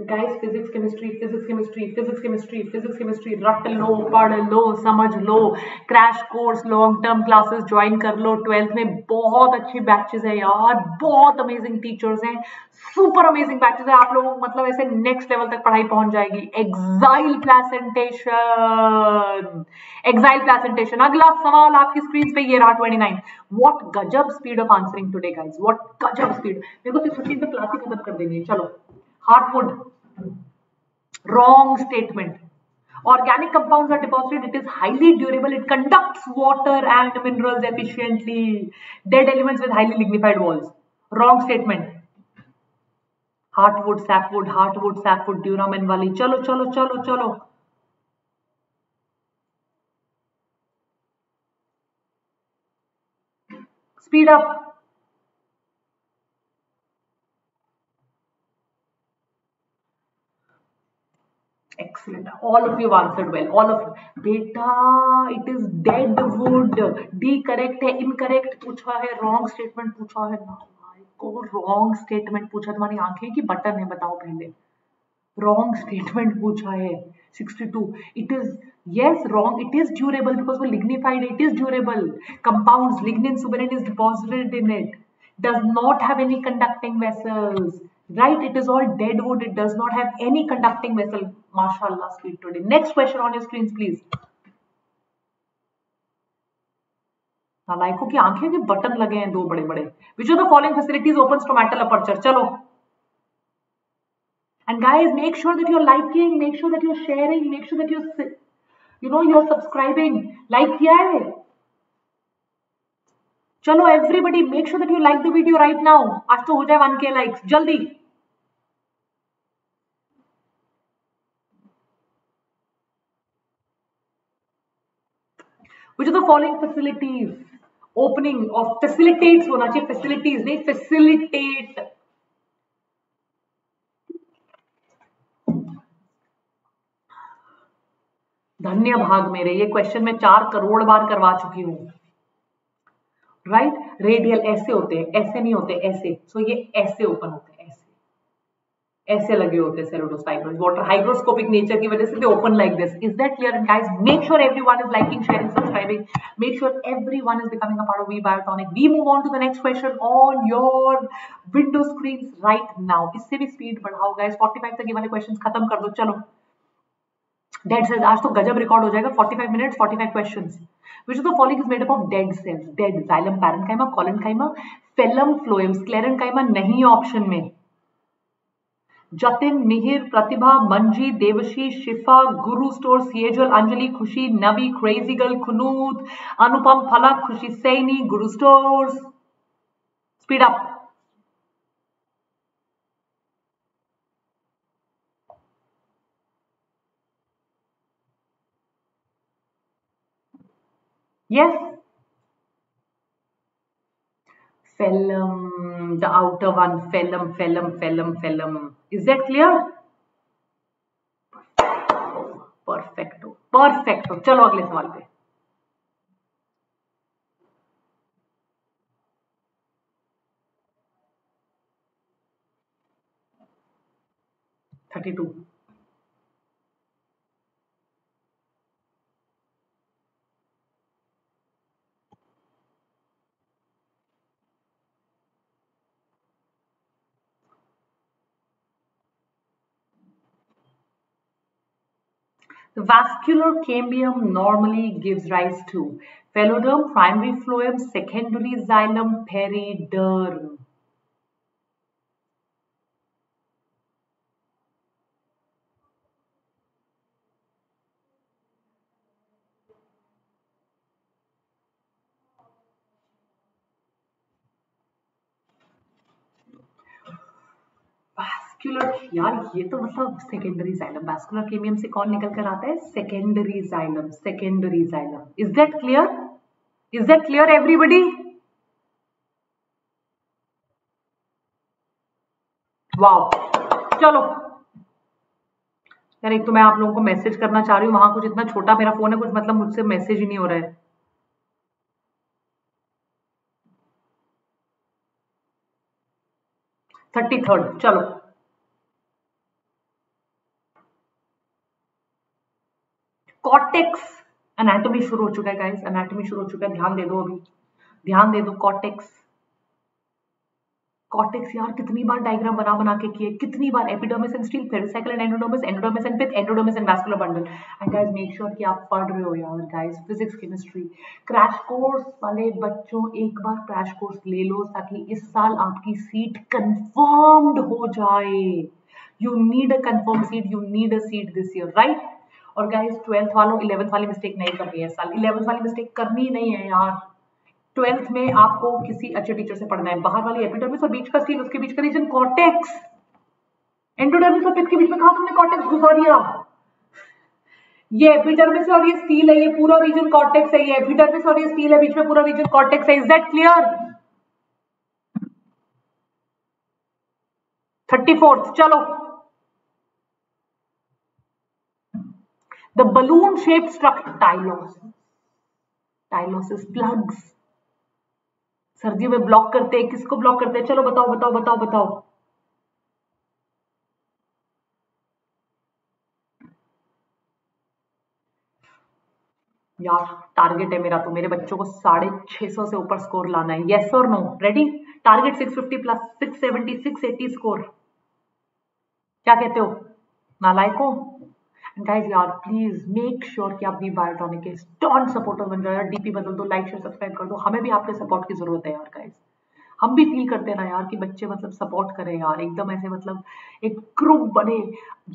Guys physics chemistry physics chemistry physics chemistry physics chemistry रट लो, पढ़ लो, समझ लो, crash course, long term classes join कर लो। ट्वेल्थ में बहुत अच्छी बैचेस है यार, बहुत अमेजिंग टीचर्स हैं, सुपर अमेजिंग बैचेस है। आप लोगों को मतलब ऐसे नेक्स्ट लेवल तक पढ़ाई पहुंच जाएगी। Axile placentation, axile placentation. अगला सवाल आपकी स्क्रीन पे ये रहा उनतीस। व्हाट गजब speed of answering today guys, what गजब स्पीड। मेरे को फिफ्टीन तक क्लास ही खत्म कर देनी है। चलो, heartwood, wrong statement. Organic compounds are deposited. It is highly durable. It conducts water and minerals efficiently. Dead elements with highly lignified walls. Wrong statement. Heartwood, sapwood, heartwood, sapwood, duramen वाली। चलो चलो चलो चलो। Speed up. Excellent. All of you answered well. All of you. बेटा, it is dead wood. D correct है, incorrect पूछा है, wrong statement पूछा है ना। को wrong statement पूछा, तुम्हारी आंखें की बटन है, बताओ पहले। Wrong statement पूछा है। sixty-two. It is yes wrong. It is durable because वो lignified. It is durable. Compounds lignin suberin is deposited in it. Does not have any conducting vessels. Right, it is all dead wood. It does not have any conducting vessel. MashaAllah, sweet today. Next question on your screens, please. नालायकों की आंखें के बटन लगे हैं दो बड़े बड़े. Which of the following facilities opens tomatal aperture? चलो. And guys, make sure that you're liking, make sure that you're sharing, make sure that you're, you know, you're subscribing. Like किया है? चलो everybody, make sure that you like the video right now. आज तो हो जाए वन के लाइक्स जल्दी. Which of the following facilities opening of, facilitates होना चाहिए, फैसिलिटीज नहीं फैसिलिटेट. धन्य भाग मेरे, ये क्वेश्चन मैं चार करोड़ बार करवा चुकी हूं. Right right? रेडियल ऐसे होते हैं, ऐसे नहीं होते ऐसे. सो so, ये ऐसे ओपन होते हैं, ऐसे ऐसे लगे होते हैं सेरोटोस फाइबर्स. वाटर हाइग्रोस्कोपिक नेचर की वजह से they open like this. Is that clear? And guys, make sure everyone is liking, sharing, subscribing. Make sure everyone is becoming a part of we Biotonic. We move on to the next question on your window screens right now. इससे भी स्पीड बढ़ाओ गाइस. पैंतालीस तक ये वाले क्वेश्चंस खत्म कर दो. चलो, डेड सेल्स आज तो गजब रिकॉर्ड हो जाएगा. पैंतालीस मिनट्स, पैंतालीस questions. Which of the following is made up of dead cells? Dead, xylem, parenchyma, collenchyma, phellum, phloem. Sclerenchyma नहीं है ऑप्शन में. जतिन, मिहिर, प्रतिभा, मंजी, देवशी, शिफा, गुरु स्टोर, सीएजल, अंजलि, खुशी, नवी, क्रेजी गर्ल, खुनूत, अनुपम, फलक, Khushi Saini, Guru store. Speed up. Yes, phellum, the outer one, phellum, phellum, phellum, phellum. Is that clear? Perfecto, perfecto. चलो अगले सवाल पे. thirty-two. The vascular cambium normally gives rise to pheloderm, primary phloem, secondary xylem, periderm. यार ये तो मतलब सेकेंडरी जाइलम, वैस्कुलर केमियम से कौन निकल कर आता है? Secondary xylem, secondary xylem. Is that clear? Is that clear everybody? Wow. चलो यार, एक तो मैं आप लोगों को मैसेज करना चाह रही हूँ, वहां कुछ इतना छोटा मेरा फोन है, कुछ मतलब मुझसे मैसेज ही नहीं हो रहा है. Thirty third. चलो कॉर्टेक्स, एनाटॉमी शुरू हो चुका है गाइस, एनाटॉमी शुरू हो चुका है, ध्यान दे दो अभी, ध्यान दे दो। कॉर्टेक्स, कॉर्टेक्स यार कितनी बार डायग्राम बना बना के किए, कितनी बार, epidermis and stele, pericycle and endodermis, endodermis and pith, endodermis and vascular bundle. And guys make sure कि आप पढ़ रहे हो यार guys physics chemistry. Crash course वाले बच्चों एक बार क्रैश कोर्स ले लो ताकि इस साल आपकी सीट कंफर्म्ड हो जाए। You need a confirm seat, you need a seat this year, right. और गाइस ट्वेल्थ वालों इलेवेंथ वाली मिस्टेक नहीं करनी है इस साल, इलेवेंथ वाली मिस्टेक करनी नहीं है यार। ट्वेल्थ में आपको किसी अच्छे टीचर से पढ़ना है। बाहर वाली एपिडर्मिस और बीच का स्टील, उसके बीच का रीजन कॉर्टेक्स, एंडोडर्मिस और पिथ के बीच में कहां तुमने कॉर्टेक्स घुसा दिया। ये एपिडर्मिस और ये स्टील है, ये पूरा रीजन कॉर्टेक्स है, ये एपिडर्मिस और ये स्टील है, बीच में पूरा रीजन कॉर्टेक्स है। Is that clear? Thirty fourth, चलो। The balloon-shaped structure, tylose, tylosis plugs, सर्दियों में ब्लॉक करते हैं, किसको ब्लॉक करते हैं? चलो बताओ बताओ बताओ बताओ। यार टारगेट है मेरा तो, मेरे बच्चों को साढ़े छह सौ से ऊपर स्कोर लाना है। येस और no? Ready? Target six fifty plus six seventy, six eighty score. क्या कहते हो नालायकों? गाइज यार प्लीज मेक श्योर कि आप भी बायोटॉनिक के स्टॉन्ट सपोर्टर बन जाओ। डीपी बदल दो, लाइक शेयर सब्सक्राइब कर दो, हमें भी आपके सपोर्ट की जरूरत है यार गाइज। हम भी फील करते हैं ना यार कि बच्चे मतलब सपोर्ट करें यार, एकदम ऐसे मतलब एक ग्रुप बने।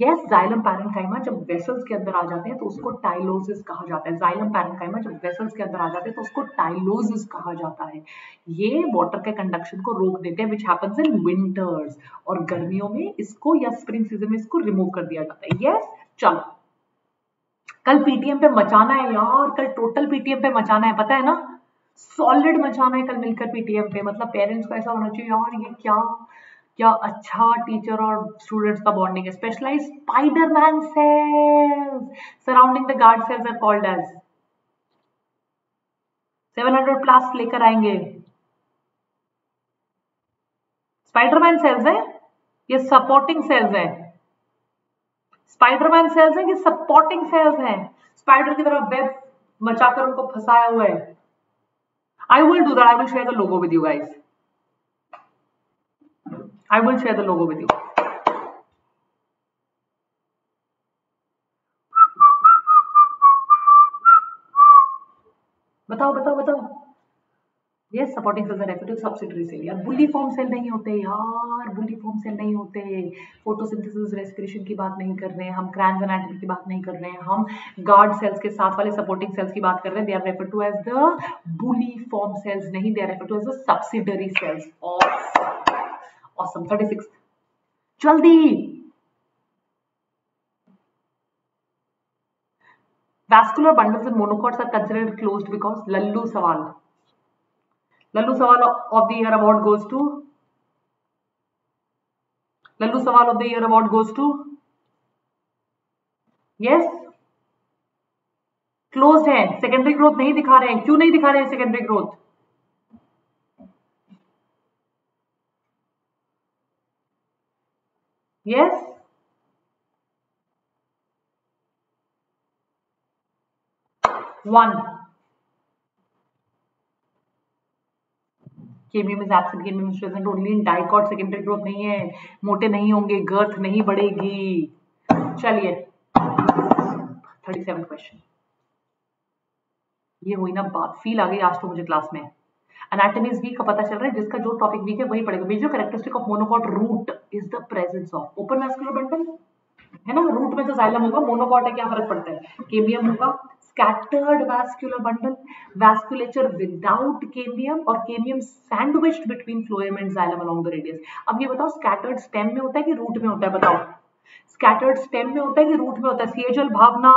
यस, जाइलम पैरेन्काइमा जब वेसल्स के अंदर आ जाते हैं तो उसको टाइलोसिस कहा जाता है। जाइलम पैरेन्काइमा जब वेसल्स के अंदर आ जाते हैं तो उसको टाइलोसिस कहा जाता है। ये वाटर के कंडक्शन को रोक देते हैं, विच हैपन्स इन विंटर्स, और गर्मियों में इसको या स्प्रिंग सीजन में इसको रिमूव कर दिया जाता है। यस, चलो कल पीटीएम पे मचाना है यार, कल टोटल पीटीएम पे मचाना है, पता है ना, सॉलिड मचाना है कल मिलकर पीटीएम पे। मतलब पेरेंट्स को ऐसा होना चाहिए यार ये क्या क्या अच्छा टीचर और स्टूडेंट्स का बॉन्डिंग है। Specialised Spiderman cells surrounding the guard cells are called as. Seven hundred plus लेकर आएंगे। स्पाइडरमैन सेल्स है ये, सपोर्टिंग सेल्स है। स्पाइडरमैन सेल्स हैं कि सपोर्टिंग सेल्स हैं? स्पाइडर की तरह वेब मचाकर उनको फंसाया हुआ है। I will do that, I will share the logo with you guys, I will share the logo with you. बताओ बताओ बताओ। Yes, supporting cells are referred to subsidiary cell. यार बुली फॉर्म सेल नहीं होते यार, बुली फॉर्म सेल नहीं होते। फोटोसिंथेसिस रेस्पिरेशन की बात नहीं कर रहे हैं हम, क्रांस एनाटॉमी की बात नहीं कर रहे हैं हम, गार्ड सेल्स के साथ वाले सपोर्टिंग सेल्स की बात कर रहे हैं। They are referred to as the bulliform cells, नहीं, they are referred to as the subsidiary cells. Awesome. Thirty six, जल्दी। Vascular bundles and monocots are considered closed because. लल्लू सवाल, लल्लू सवाल of the year award goes to, लल्लू सवाल of the year award goes to, yes, closed है। सेकेंडरी ग्रोथ नहीं दिखा रहे हैं, क्यों नहीं दिखा रहे हैं secondary growth? Yes, one. केमियम is absent, cambium is present only in dicot. Secondary growth नहीं है, मोटे नहीं होंगे, गर्थ नहीं बढ़ेगी। चलिए थर्टी सेवन क्वेश्चन। ये हुई ना बात, फील आ गई आज तो मुझे क्लास में। एनाटॉमी वीक का पता चल रहा है, जिसका जो टॉपिक वीक है वही पड़ेगा। Major characteristic of monocot root is the presence of open vascular bundle, है ना। रूट में तो जाइलम होगा, मोनोकॉट है, क्या फर्क पड़ता है? केमियम होगा, scattered vascular bundle, vasculature without cambium, और cambium sandwiched between phloem and xylem along the radius. अब ये बताओ स्कैटर्ड स्टेम में होता है कि रूट में होता है? बताओ स्कैटर्ड स्टेम में होता है कि रूट में होता है? सीएजल, भावना,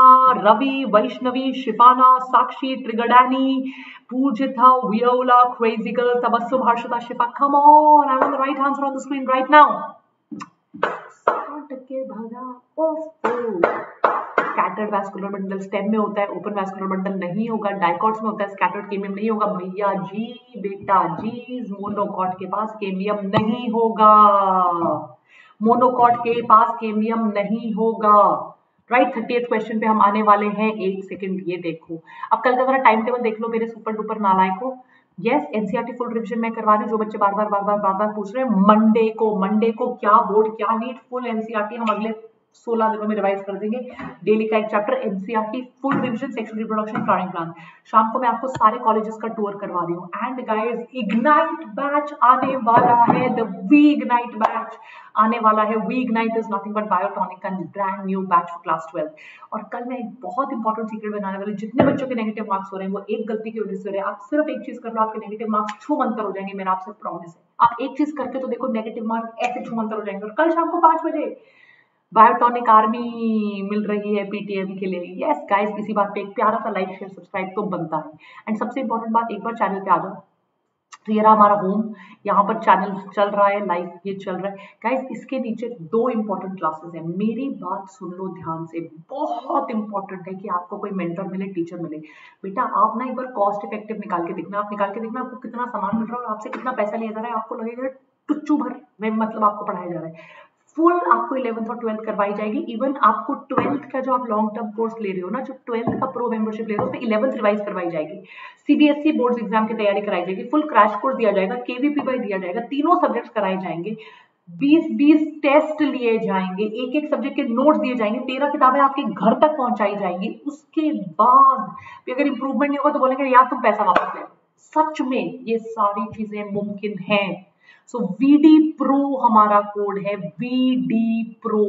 रवि, वैष्णवी, शिफाना, साक्षी, ट्रिगडानी, पूजिता, Viola, crazy girl, Tabassum, Harshita, Shifa. Come on, I want the right answer on the screen right now. Scattered vascular bundle stem में होता है, ओपन वैस्कुलर बंडल नहीं होगा, डाइकॉट्स में होता है, स्कैटर्ड केमियम नहीं होगा। भैया जी, बेटा जी, मोनोकॉट के पास केमियम नहीं होगा, मोनोकॉट के पास केमियम नहीं होगा। राइट थर्टी एथ क्वेश्चन पे हम आने वाले हैं। एक सेकंड ये देखो, अब कल का जरा टाइम टेबल देख लो मेरे सुपर डुपर नालायकों। यस, एनसीईआरटी फुल रिविजन मैं करवा रही हूँ, जो बच्चे बार बार बार बार बार बार पूछ रहे हैं। मंडे को मंडे को क्या बोर्ड क्या नीट, फुल एनसीईआरटी हम अगले सोलह दिनों में रिवाइज कर देंगे। डेली का एक chapter NCERT full revision, sexual reproduction, flowering plant. शाम को मैं आपको सारे कॉलेजेस का टूर करवा रही हूँ। एंड गाइस, इग्नाइट बैच आने वाला है, द वी इग्नाइट बैच आने वाला है। We ignite is nothing but Biotonic का brand new batch for class twelfth. और कल मैं एक बहुत इंपॉर्टेंट सीक्रेट बनाने वाली, जितने बच्चों के नेगेटिव मार्क्स हो रहे हैं वो एक गलती की वजह से हो रहे हैं। आप सिर्फ एक चीज कर लो, आपके नेगेटिव मार्क्स छूमंतर हो जाएंगे, मेरा आपसे प्रॉमिस है। आप एक चीज करके तो देखो, नेगेटिव मार्क्स ऐसे छूमंतर हो जाएंगे। और कल शाम को पांच बजे बायोटॉनिक आर्मी मिल रही है पीटीएम के लिए। यस yes, गाइस, इसी बात पे एक प्यारा सा लाइक शेयर सब्सक्राइब तो बनता है। एंड सबसे इंपॉर्टेंट बात, एक बार चैनल पे आ जाओ, तो ये रहा हमारा होम, यहाँ पर चैनल चल रहा है, लाइव ये चल रहा है। गाइस, इसके नीचे दो इंपॉर्टेंट क्लासेस हैं, मेरी बात सुन लो ध्यान से, बहुत इंपॉर्टेंट है कि आपको कोई मेंटर मिले, टीचर मिले। बेटा आप ना एक बार कॉस्ट इफेक्टिव निकाल के देखना, आप निकाल के देखना आपको कितना सामान मिल रहा है और आपसे कितना पैसा लिया जा रहा है। आपको लगेगा टुच्चू भर में मतलब आपको पढ़ाया जा रहा है। फुल आपको इलेवंथ और ट्वेल्थ करवाई जाएगी। इवन आपको ट्वेल्थ का जो आप लॉन्ग टर्म कोर्स ले रहे हो ना, जो ट्वेल्थ का प्रो मेंबरशिप ले रहे हो, उसमें इलेवंथ रिवाइज करवाई जाएगी। सीबीएसई बोर्ड एग्जाम की तैयारी कराई जाएगी, फुल क्रैश कोर्स दिया जाएगा, केवीपी वाई दिया जाएगा, तीनों सब्जेक्ट्स कराए जाएंगे, बीस बीस टेस्ट लिए जाएंगे, एक एक सब्जेक्ट के नोट्स दिए जाएंगे, तेरह किताबें आपके घर तक पहुंचाई जाएंगी। उसके बाद भी अगर इंप्रूवमेंट नहीं होगा तो बोलेंगे यार तुम पैसा वापस ले। सच में ये सारी चीजें मुमकिन है। सो वीडी प्रो हमारा कोड है, वीडी प्रो,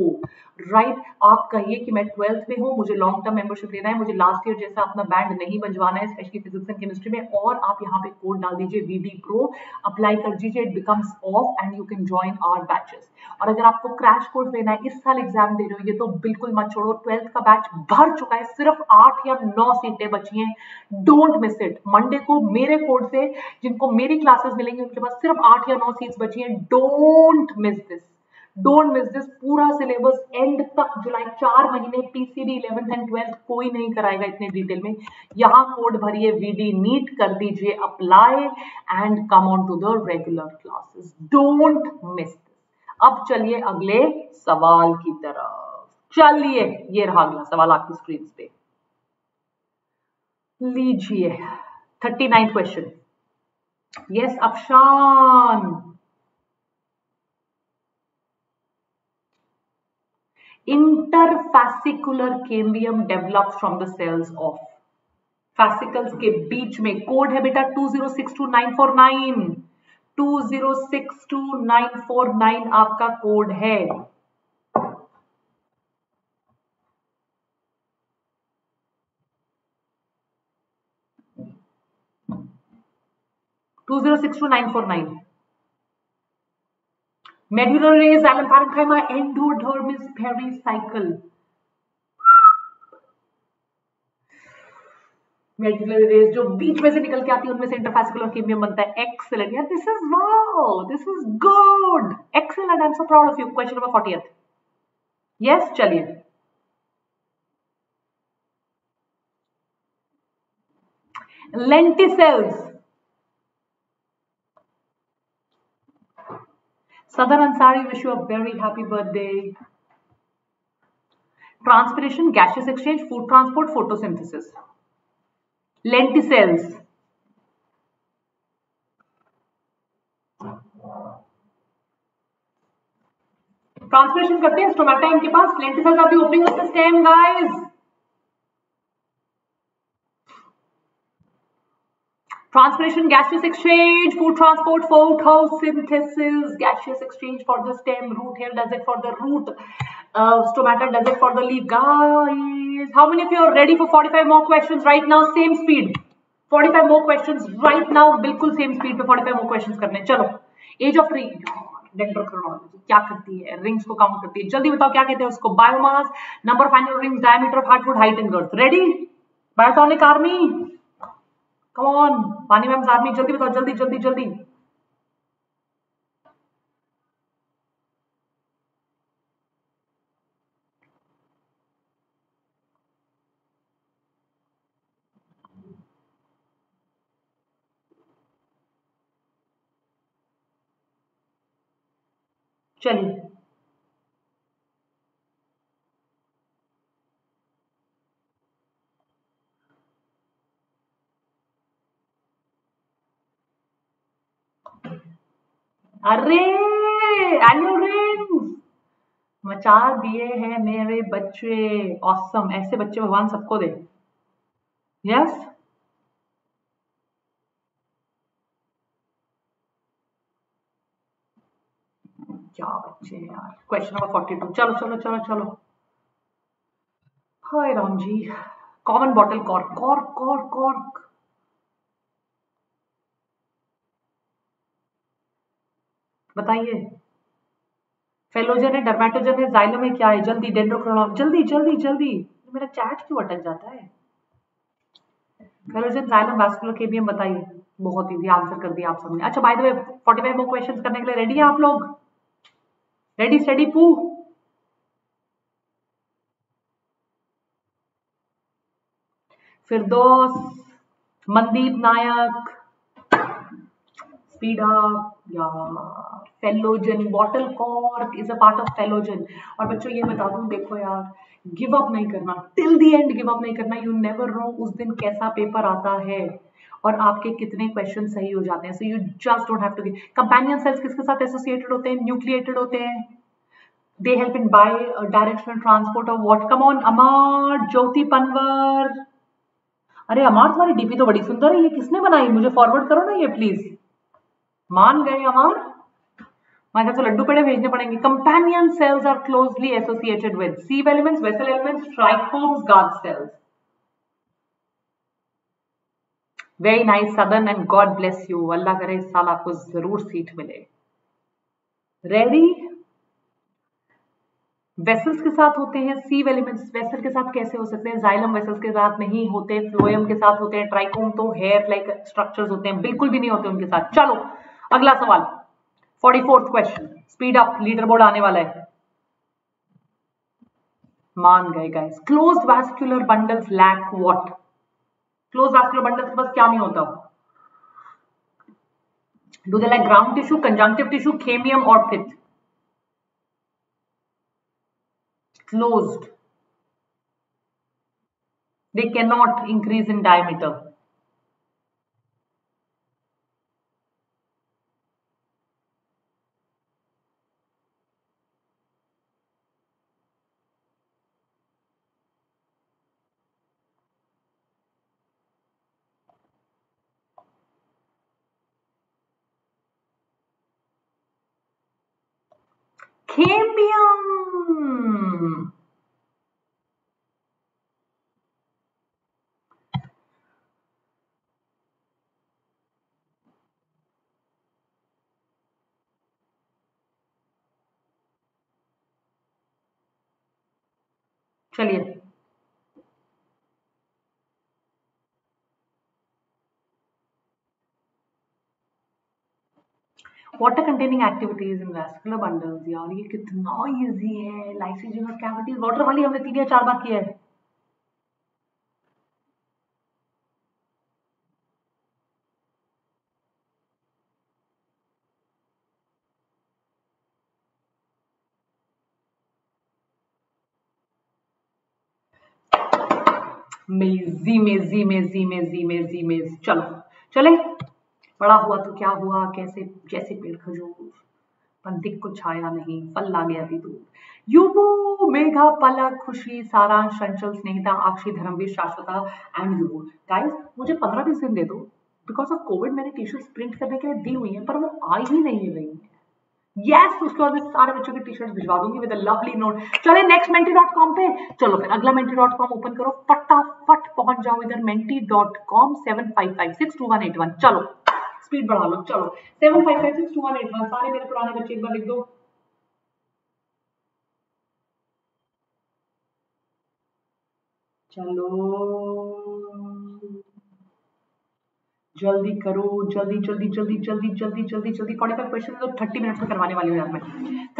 राइट। आप कहिए कि मैं ट्वेल्थ में हूँ, मुझे लॉन्ग टर्म मेंबरशिप लेना है, मुझे लास्ट ईयर जैसा अपना बैंड नहीं बनवाना है, स्पेशली फिजिक्स एंड केमिस्ट्री में, और आप यहाँ पे कोड डाल दीजिए वीडी प्रो, अप्लाई कर दीजिए, it becomes off and you can join our batches. और अगर आपको क्रैश कोर्स लेना है, इस साल एग्जाम दे रहे हो, ये तो बिल्कुल मत छोड़ो, ट्वेल्थ का बैच भर चुका है, सिर्फ आठ या नौ सीटें बची हैं। Don't miss it. मंडे को मेरे कोड से जिनको मेरी क्लासेस मिलेंगी उनके पास सिर्फ आठ या नौ सीट्स बची हैं। Don't miss this, don't miss this. पूरा सिलेबस एंड तक, जुलाई चार महीने पीसीबी इलेवेंथ एंड ट्वेल्थ कोई नहीं कराएगा इतने डिटेल में। यहाँ कोड भरिए वीडी नीट, कर दीजिए apply and come on to the regular classes. Don't miss this. अब चलिए अगले सवाल की तरफ, चलिए ये रहा अगला सवाल आपकी स्क्रीन पे, लीजिए thirty nine question. Yes Afshan, interfascicular cambium develops from the cells of fascicles के बीच में। कोड है बेटा two zero six two nine four nine, two zero six two nine four nine आपका कोड है। Two zero six two nine four nine. Medullary rays, xylem, parenchyma, endoderm is pericycle. Medullary rays जो बीच में से निकल के आती है उनमें से इंटरफैसिकुलर कैम्बियम बनता है। Excellent, yeah, this is wow, this is good, excellent, I'm so proud of you. Question number fortieth. Yes, चलिए lenticells. Sadar Ansari, wish you a very happy birthday. Transpiration, gaseous exchange, food transport, photosynthesis. Lenticells. Transpiration करते हैं स्टोमेटा इनके पास, लेंटिसेल्स आती है opening of the stem guys. Transpiration, gaseous exchange, food transport, photosynthesis. Gaseous exchange for the stem, root hair does it for the root, uh, stomata does it for the leaf. Guys, how many of you are ready for forty-five more questions right now? Same speed, forty-five more questions right now. बिल्कुल same speed पे forty-five more questions करने। चलो, age of tree, dendrochronology क्या करती है? Rings को count करती है। जल्दी बताओ क्या कहते हैं उसको? Biomass, number of annual rings, diameter of hardwood, height and girth. Ready? Biotonic army. Come on, Vani ma'am army, जल्दी बताओ, जल्दी जल्दी जल्दी। चलिए अरे एन्यूल रिंग्स मचा दिए हैं मेरे बच्चे, ऑसम। ऐसे बच्चे भगवान सबको दे। Yes yes? क्या बच्चे यार। Question number forty two. चलो चलो चलो चलो। हाय Ram ji. Common bottle cork cork cork cork बताइए। फेलोजन है, डर्मेटोजन है, जाइलम है, क्या है? जल्दी डेंड्रोक्रोनोलॉजी, जल्दी जल्दी जल्दी। मेरा चैट क्यों अटक जाता है? फेलोजन, जाइलम, वैस्कुलर, केबीएम बताइए। बहुत इजी आंसर कर दिया आप सबने। अच्छा by the way forty five more questions करने के लिए रेडी है आप लोग? रेडी स्टडी पू? फिरदोस, मनदीप नायक, स्पीड अप यार। Phellogen bottle cork is a part of phellogen. और बच्चों ये बता दूं, देखो यार गिव अप नहीं करना, till the end give up नहीं करना। यू नेवर नो उस दिन कैसा पेपर आता है और आपके कितने क्वेश्चन सही हो जाते हैं। So you just don't have to give. Companion cells किसके साथ एसोसिएटेड होते हैं? न्यूक्लिएटेड होते हैं। They help in bidirectional transport of what? Come on Amar, Jyoti Panwar. अरे अमर तुम्हारी डीपी तो बड़ी सुंदर है, ये किसने बनाई? मुझे फॉरवर्ड करो ना ये प्लीज। मान गए अमर, मैं कहता हूं लड्डू पेड़े भेजने पड़ेंगे। Companion cells are closely associated with sieve elements, vessel elements, trichomes, guard cells. Very nice Sadan and God bless you. Allah करे इस साल आपको जरूर सीट मिले। रेडी? वेसल्स के साथ होते हैं, सीव एलिमेंट्स वेसल के साथ कैसे हो सकते हैं? जाइलम वेसल्स के साथ नहीं होते, फ्लोएम के साथ होते हैं, ट्राइकोम तो हेयर लाइक स्ट्रक्चर्स होते हैं, बिल्कुल भी नहीं होते उनके साथ। चलो अगला सवाल forty fourth question. Speed up, leader board आने वाला है। मान गए guys. Closed vascular bundles lack what? Close vascular bundles के पास क्या नहीं होता? Do they like ground tissue, conjunctive tissue, खेमियम और पित्त? Closed, they can not increase in diameter. खेमियम। चलिए water containing activities in vascular bundles. यार ये कितना इजी है। लाइसेंजियस कैविटीज, वाटर वाली हमने तीन या चार बार किया है। मेजी मेजी मेजी मेजी मेजी मेज। चलो चले। बड़ा हुआ तो क्या हुआ? कैसे जैसे पेड़ खजूर, पंथिक को छाया नहीं, फल ला गया अति दूर। युवो मेघा पलक खुशी, सारांश, चंचल, स्नेहिता, आक्षी, धर्मवीर, शाश्वता एंड युवो। गाइस मुझे पंद्रह बीस दिन दे दो, बिकॉज ऑफ कोविड मैंने टी शर्ट प्रिंट करने के लिए दी हुई है पर वो आई ही नहीं रही है। यस yes, उसके बाद मैं सारे बच्चों की टी शर्ट भिजवा दूंगी विद अ लवली नोट। चले नेक्स्ट मेंटी डॉट कॉम पे। चलो फिर अगला मेंटी डॉट कॉम ओपन करो, फटाफट पहुंच जाओ इधर Menti dot com. Seven five five six two one eight one. चलो स्पीड बढ़ा लो। चलो seven five five six two one eight one. सारे मेरे पुराने बच्चे एक बार लिख दो। चलो जल्दी करो, जल्दी जल्दी जल्दी जल्दी जल्दी जल्दी जल्दी। फोर्टी फाइव क्वेश्चन तो थर्टी मिनट में करवाने वाली हूँ यार मैं।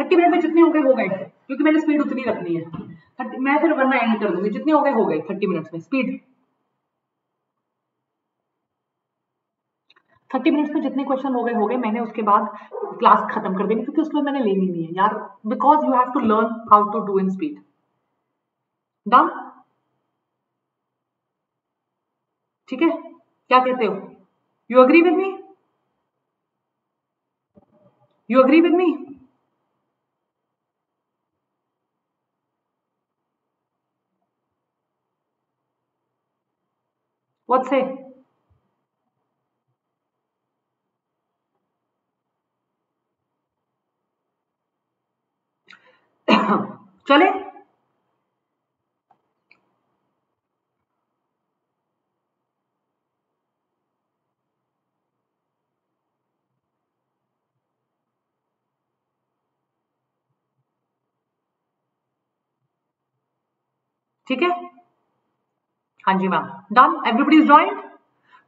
थर्टी मिनट में जितने हो गए हो गए, क्योंकि मैंने स्पीड उतनी रखनी है। थर्टी मैं फिर वरना एंड कर दूंगी। जितने हो गए हो गए थर्टी मिनट्स में। स्पीड थर्टी मिनट्स में जितने क्वेश्चन हो गए हो गए। मैंने उसके बाद क्लास खत्म कर देनी, क्योंकि उसमें मैंने लेनी नहीं है यार, because you have to learn how to do in speed. Done? ठीक है, क्या कहते हो? You agree with me? You agree with me? What say? चले ठीक है। हाँ जी ma'am, done, everybody is joined.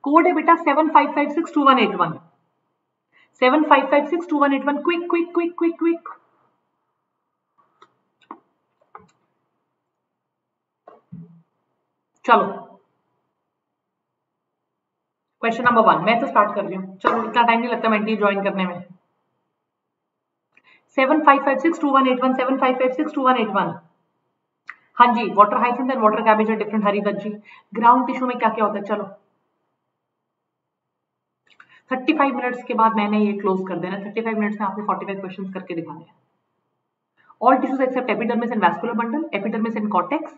Code है बेटा seven five five six two one eight one, seven five five six two one eight one. Quick quick quick quick quick. चलो क्वेश्चन नंबर वन मैं तो स्टार्ट कर रही हूँ। चलो इतना टाइम नहीं लगता मेंटी ज्वाइन करने में। Seven five five six two one eight one, seven five five six two one eight one. हाँ जी, water hyacinth and water cabbage और डिफरेंट हरी सब्जी। ग्राउंड टिश्यू में क्या क्या होता है? चलो पैंतीस मिनट्स के बाद मैंने ये क्लोज कर देना। पैंतीस मिनट्स में आपने पैंतालीस क्वेश्चंस करके दिखाने हैं। All tissues except epidermis and vascular bundle, epidermis and cortex.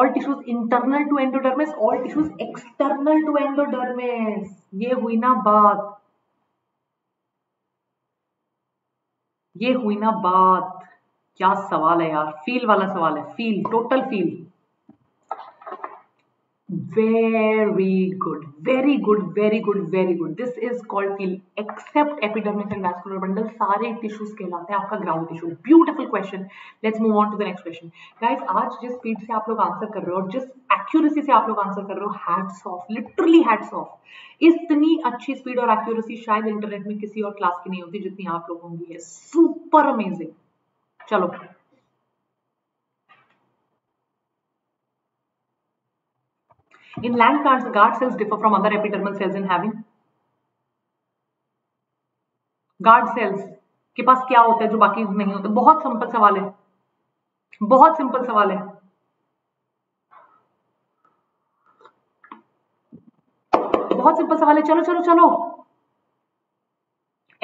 All tissues internal to endodermis, all tissues external to endodermis. ये हुई ना बात, ये हुई ना बात। क्या सवाल है यार, फील वाला सवाल है। Feel, total feel. Very good very good very good very good. This is called feel. Except epidermis and vascular bundle सारे टिश्यूज कहलाते हैं आपका ground tissue. Beautiful question. Let's move on to the next question. Guys आज जिस स्पीड से आप लोग आंसर कर रहे हो और जिस एक्यूरेसी से आप लोग आंसर कर रहे हो, hats off, literally hats off. इतनी अच्छी स्पीड और एक्यूरेसी शायद इंटरनेट में किसी और क्लास की नहीं होती जितनी आप लोगों की है। Super amazing. चलो in land plants guard cells differ from other epidermal cells in having guard cells के पास क्या होता है जो बाकी नहीं होता? बहुत सिंपल सवाल है, बहुत सिंपल सवाल है। बहुत सिंपल सवाल है चलो चलो चलो।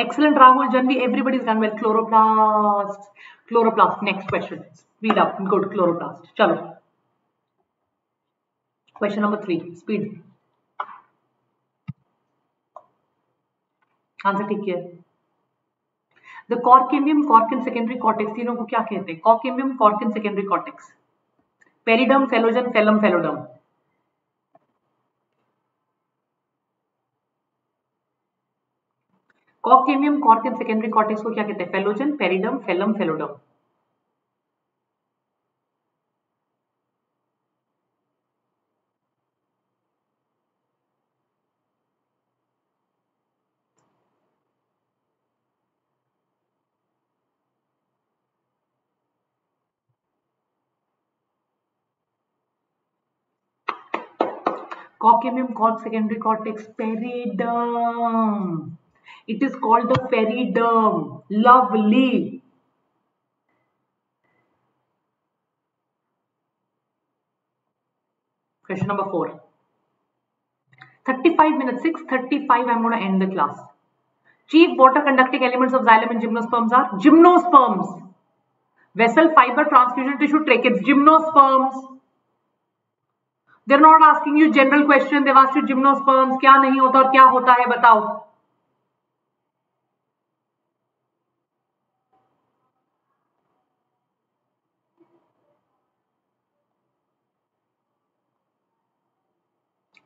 Excellent Rahul, Janvi, everybody's done well. Chloroplast, chloroplast. Next question. Speed up. Good, chloroplast. चलो. Question number three. Speed. Answer ठीक है. The corcamium, cork and secondary cortex तीनों को क्या कहते हैं? Corcamium, cork and secondary cortex. Periderm, phallogen, phallum, phalloderm. कॉकेमियम, कॉर्क एंड सेकेंडरी कॉर्टेक्स को क्या कहते हैं? Phellogen, periderm, phellem, phelloderm. कॉकेमियम, cork, secondary cortex, periderm. It is called the periderm. Lovely. Question number four. Thirty-five minutes, six thirty-five. I am going to end the class. Chief water conducting elements of xylem and gymnosperms are gymnosperms. Vessel, fiber, transfusion tissue, tracheids. Gymnosperms. They are not asking you general question. They asked you gymnosperms. क्या नहीं होता और क्या होता है बताओ।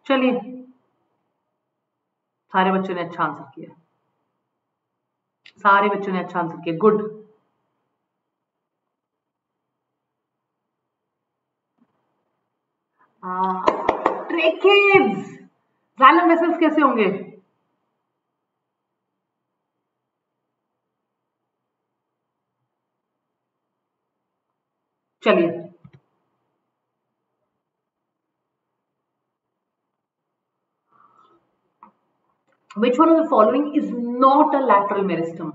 चलिए, सारे बच्चों ने अच्छा आंसर किया, सारे बच्चों ने अच्छा आंसर किया। गुड। ट्रेकेड्स, जाइलम वेसल्स कैसे होंगे? चलिए, which one of the following is not a lateral meristem?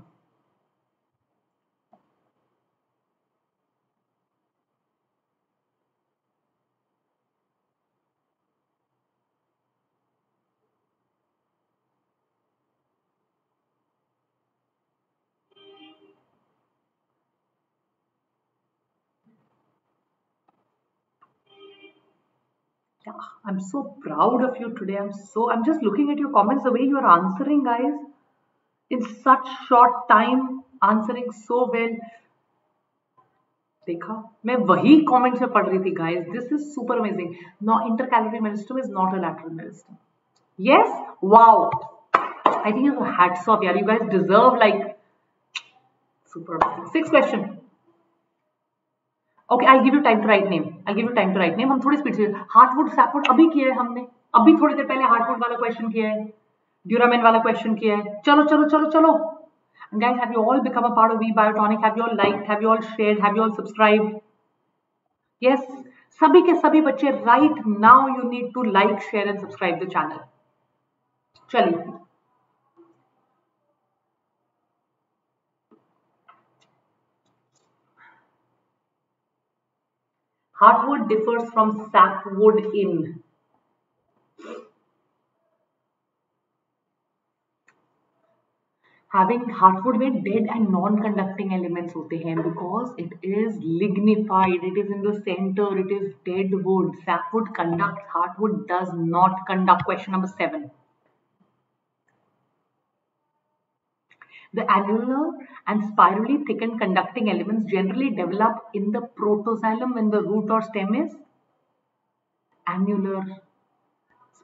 Yeah, I'm so proud of you today. I'm so, I'm just looking at your comments, the way you're answering, guys, in such short time, answering so well. देखा मैं वही कमेंट्स में पढ़ रही थी guys, this is super amazing. No intercalary meristem is not a lateral meristem. Yes, wow, I think you hats off यार, you guys deserve like super. Six question. Okay, I give you time to write name. I give you time to write name. हम थोड़ी स्पीड से, हार्टवुड सैपवुड अभी किया है हमने, अभी थोड़ी देर पहले हार्टवुड वाला क्वेश्चन किया है, ड्यूरामेन वाला क्वेश्चन किया है. चलो चलो चलो चलो. And guys, have you all become a part of We Biotonic? Have you all liked? Have you all shared? Have you all subscribed? Yes, सभी के सभी बच्चे right now you need to like, share and subscribe the channel. चलिए, heartwood differs from sapwood in. Having heartwood में dead and non-conducting elements होते हैं because it is lignified, it is in the center, it is dead wood. Sapwood conducts, heartwood does not conduct. Question number seven. The annular and spirally thickened conducting elements generally develop in the protoxylem when the root or stem is annular,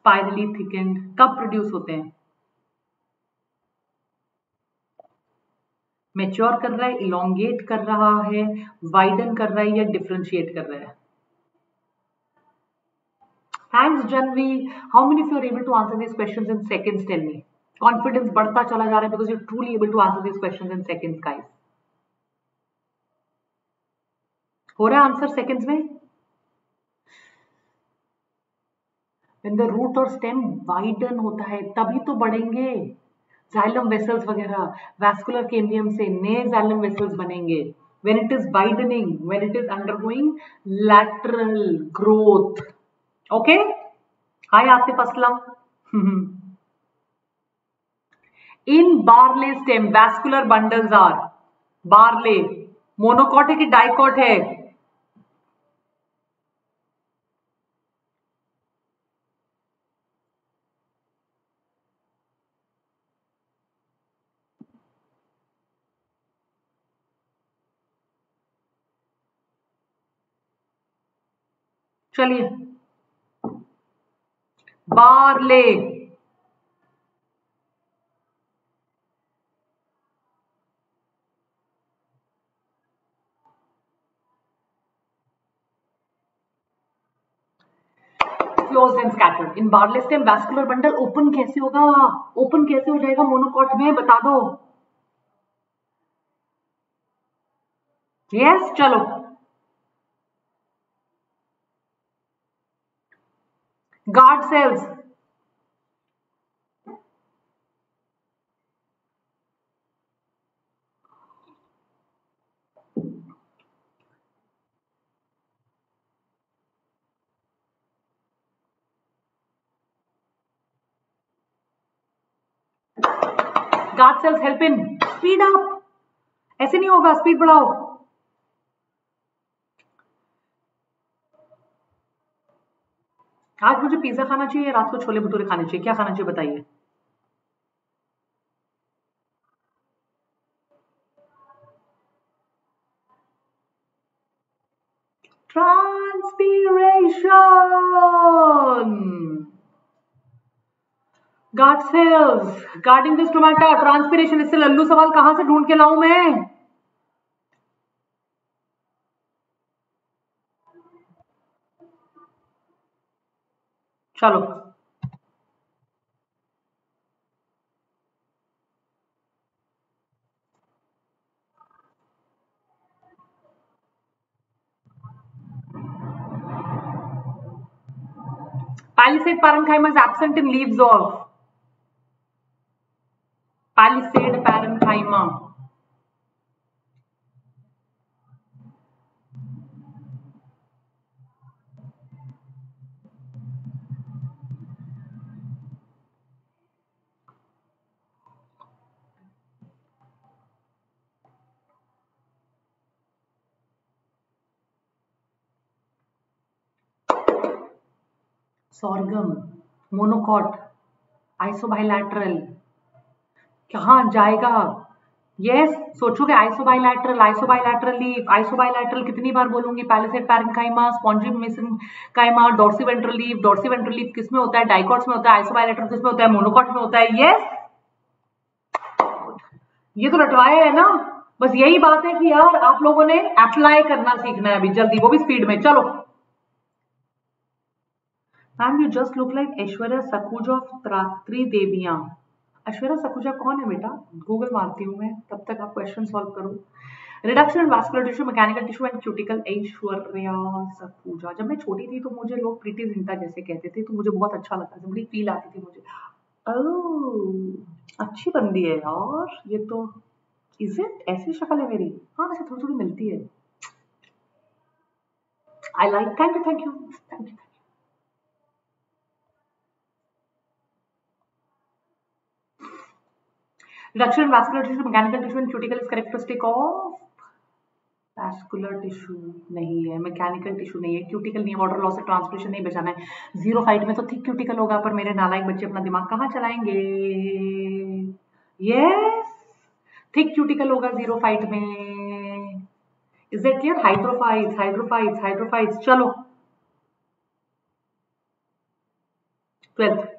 spirally thickened. कब produce होते हैं? मैच्योर कर रहा है, इलोंगेट कर रहा है, वाइडन कर रहा है या डिफरेंशिएट कर रहा है. Thanks Janvi. How many of you are able to answer this questions in seconds? Tell me. Confidence बढ़ता चला जा रहा है because you truly able to answer this questions in seconds guys. हो रहा है आंसर सेकंड्स में? व्हेन द रूट और स्टेम वाइडन होता है तभी तो बढ़ेंगे. Xylem vessels वगैरह vascular cambium से नए xylem vessels बनेंगे. When it is widening, when it is undergoing lateral growth. Okay? Hi Atif Aslam. In barley stem, vascular bundles are barley. Monocot है कि dicot है? चलिए, barley. Closed and scattered. In barley stem vascular bundle open कैसे होगा? Open कैसे हो जाएगा मोनोकॉट में? बता दो. Yes, चलो. Guard cells. Guard cells help in speed up. ऐसे नहीं होगा, स्पीड बढ़ाओ. आज मुझे पिज्जा खाना चाहिए, रात को छोले भटूरे खाने चाहिए, क्या खाना चाहिए बताइए? Transpiration. Guard cells guarding this tomato. Transpiration, इससे लल्लू सवाल कहां से ढूंढ के लाऊं मैं? चलो, palisade parenchyma is absent in leaves of palisade parenchyma. Sorghum, monocot, isobilateral कहाँ जाएगा? यस yes, सोचोगे आइसोबाइलैटरल आइसोबाइलैटरल लीफ, आइसोबाइलैटरल कितनी बार बोलूंगी? Palisade parenchyma, spongy mesenchyma, dorsiventral leaf, dorsiventral leaf किसमें होता है? डाइकॉट्स में होता है। आइसोबाइलैटरल किसमें होता है? मोनोकॉट में होता है। Yes yes? ये तो रटवाए है ना, बस यही बात है कि यार आप लोगों ने अप्लाई करना सीखना है अभी जल्दी, वो भी स्पीड में। चलो ma'am you just look like Aishwarya Sakhuja of Tridevian. Aishwarya Sakhuja कौन है बेटा? गूगल मारती हूँ मैं, तब तक आप क्वेश्चन सॉल्व करो। Reduction and vascular tissue, mechanical tissue and cuticle, Aishwarya Sakhuja. जब मैं छोटी थी तो मुझे लोग प्रीटी जिंटा जैसे कहते थे, तो मुझे बहुत अच्छा लगता था, बड़ी फील आती थी मुझे। ओह अच्छी बंदी है यार ये तो। Is it? ऐसी शक्ल है मेरी? हाँ वैसे थोड़ी थोड़ी मिलती है। I like. Thank you thank you thank you. Reduction in vascular tissue, mechanical tissue and cuticle is characteristic of vascular tissue नहीं है, mechanical tissue नहीं है, cuticle नहीं है, water loss से transpiration नहीं बचाना है। zero height में तो thick cuticle होगा, पर मेरे नालायक बच्चे अपना दिमाग कहाँ चलाएंगे? Yes, thick cuticle होगा zero height में। Is that clear? Hydrophytes, hydrophytes, hydrophytes। चलो twelfth,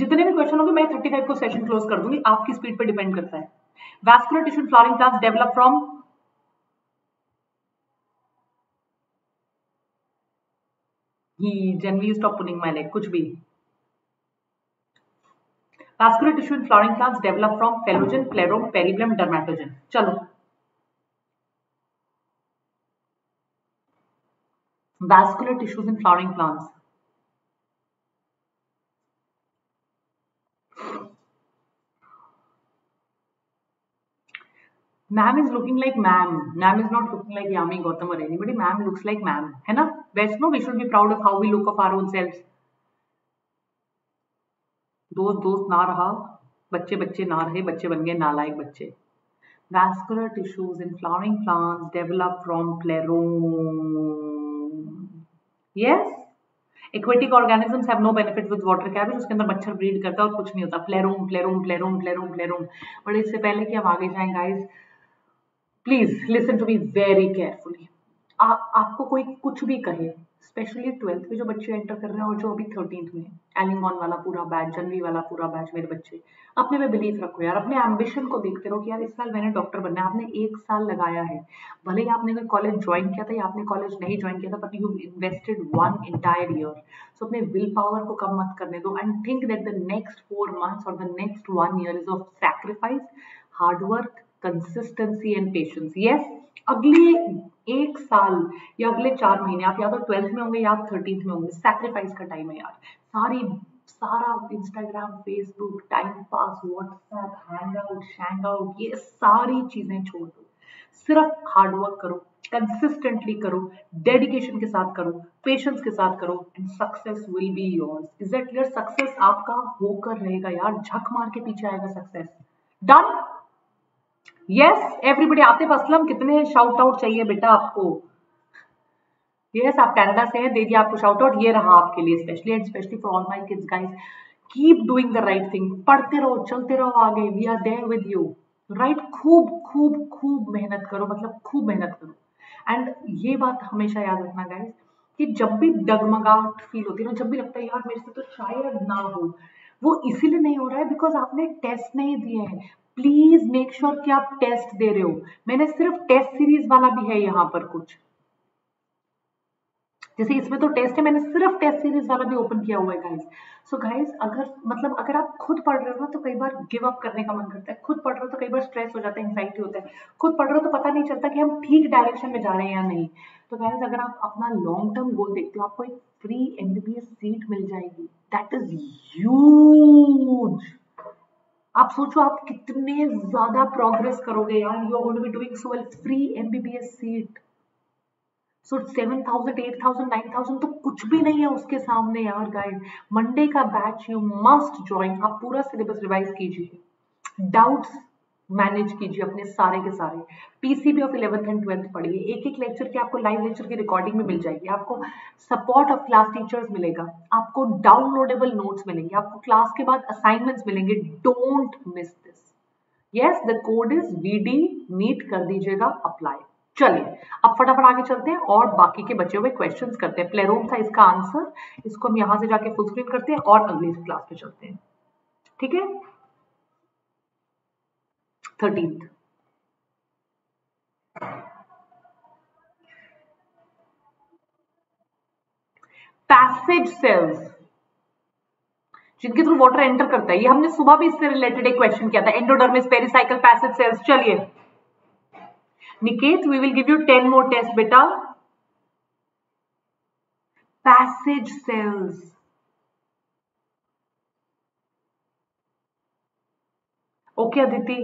जितने भी क्वेश्चन होंगे मैं पैंतीस को सेशन क्लोज कर दूंगी, आपकी स्पीड पे डिपेंड करता है। Vascular tissue flowering plants develop from जनवी, stop pulling my leg, कुछ भी। Vascular tissue flowering plants develop from phellogen, plerome, periblem, dermatogen. चलो vascular tissues in flowering plants. Ma'am is looking like ma'am. Ma'am is not looking like Yami Gautam or anybody. Ma'am looks like ma'am, है ना? Best no, we should be proud of how we look of our own selves. दोस्त दोस्त ना रहा, बच्चे बच्चे ना रहे, बच्चे बन गए नालायक बच्चे। Vascular tissues in flowering plants develop from plerome. Yes. Aquatic organisms have no benefit with water cabbage, उसके अंदर मच्छर ब्रीड करता है और कुछ नहीं होता। प्लेरोम प्लेरोम प्लेरोम प्लेरोम प्लेरोम। बट इससे पहले कि हम आगे जाएं guys, please listen to me very carefully. आपको कोई कुछ भी कहे, स्पेशली ट्वेल्थ में जो बच्चे एंटर कर रहे हैं और जो अभी थर्टीन में, एलिंगॉन वाला पूरा बैच, जनवी वाला पूरा बैच, मेरे बच्चे अपने में बिलीव रखो यार, अपने एम्बिशन को देखते रहो कि यार इस साल मैंने डॉक्टर बनना है। आपने एक साल लगाया है, भले ही आपने कोई कॉलेज ज्वाइन किया था या आपने कॉलेज नहीं ज्वाइन किया था, but you invested one entire year. So अपने विल पावर को कम मत करने दो and think that the next four months और the next one year is of sacrifice, hard work, consistency and patience. Yes, अगले एक साल या अगले चार महीने आप या तो ट्वेल्थ में होंगे या आप थर्टीन में होंगे, सैक्रिफाइस का टाइम है यार। सारी सारा Instagram, Facebook, time pass, WhatsApp, hangout, शैंगआउट, ये सारी चीजें छोड़ दो, सिर्फ हार्डवर्क करो, कंसिस्टेंटली करो, डेडिकेशन के साथ करो, पेशेंस के साथ करो and success will be yours. Is that clear? Success आपका होकर रहेगा यार, झक मार के पीछे आएगा success. Done? Yes everybody. Atif Aslam, कितने शाउट आउट चाहिए बेटा आपको? यस yes, आप कनाडा से हैं, दे दिया आपको शाउट आउट। ये रहा आपके लिए specially and specially for all my kids guys. Keep doing the right thing, पढ़ते रहो, चलते रहो आगे, we are there with you, right? खूब खूब खूब मेहनत करो, मतलब खूब मेहनत करो। एंड ये बात हमेशा याद रखना गाइस कि जब भी डगमगाहट फील होती है ना, जब भी लगता है यार मेरे से तो शायद ना हो, वो इसीलिए नहीं हो रहा है बिकॉज आपने टेस्ट नहीं दिए हैं। प्लीज मेक श्योर कि आप टेस्ट दे रहे हो। मैंने सिर्फ टेस्ट सीरीज वाला भी है यहाँ पर कुछ, जैसे इसमें तो टेस्ट है, मैंने सिर्फ टेस्ट सीरीज वाला भी ओपन किया हुआ है गाइस। सो गाइस अगर मतलब अगर आप खुद पढ़ रहे हो ना तो कई बार गिव अप करने का मन करता है, खुद पढ़ रहे हो तो कई बार स्ट्रेस हो जाता है, एंजाइटी होता है, खुद पढ़ रहे हो तो पता नहीं चलता कि हम ठीक डायरेक्शन में जा रहे हैं या नहीं। तो गाइस अगर आप अपना लॉन्ग टर्म गोल देखते हो, आपको एक फ्री एमबीबीएस सीट मिल जाएगी। That is huge. आप सोचो आप कितने ज्यादा प्रोग्रेस करोगे यार, you are going to be doing so well. Free MBBS seat, so seven thousand, eight thousand, nine thousand तो कुछ भी नहीं है उसके सामने यार। गाइस मंडे का बैच यू मस्ट ज्वाइन। आप पूरा सिलेबस रिवाइज कीजिए, डाउट्स मैनेज कीजिए अपने सारे के सारे PCB of eleventh and twelfth पढ़िए। एक एक लेक्चर की आपको लाइव लेक्चर की रिकॉर्डिंग में मिल जाएगी, आपको सपोर्ट ऑफ क्लास टीचर्स मिलेगा, आपको डाउनलोडेबल नोट्स मिलेंगे, आपको क्लास के बाद असाइनमेंट्स मिलेंगे। Don't miss this. Yes, the code is VD NEET, कर दीजिएगा अप्लाई। चलिए अब फटाफट आगे चलते हैं और बाकी के बचे हुए क्वेश्चंस करते हैं। प्लेरोम था इसका आंसर, इसको हम यहाँ से जाके फुल स्क्रीन करते हैं और अगली क्लास पे चलते हैं, ठीक है। थर्टीन पैसेज सेल्स जिनके थ्रू वाटर एंटर करता है, ये हमने सुबह भी इससे रिलेटेड एक क्वेश्चन किया था, एंडोडर्मिस, पेरिसाइकल, पैसेज सेल्स। चलिए Niket, we will give you ten more tests, beta. Passage cells. Okay, Aditi.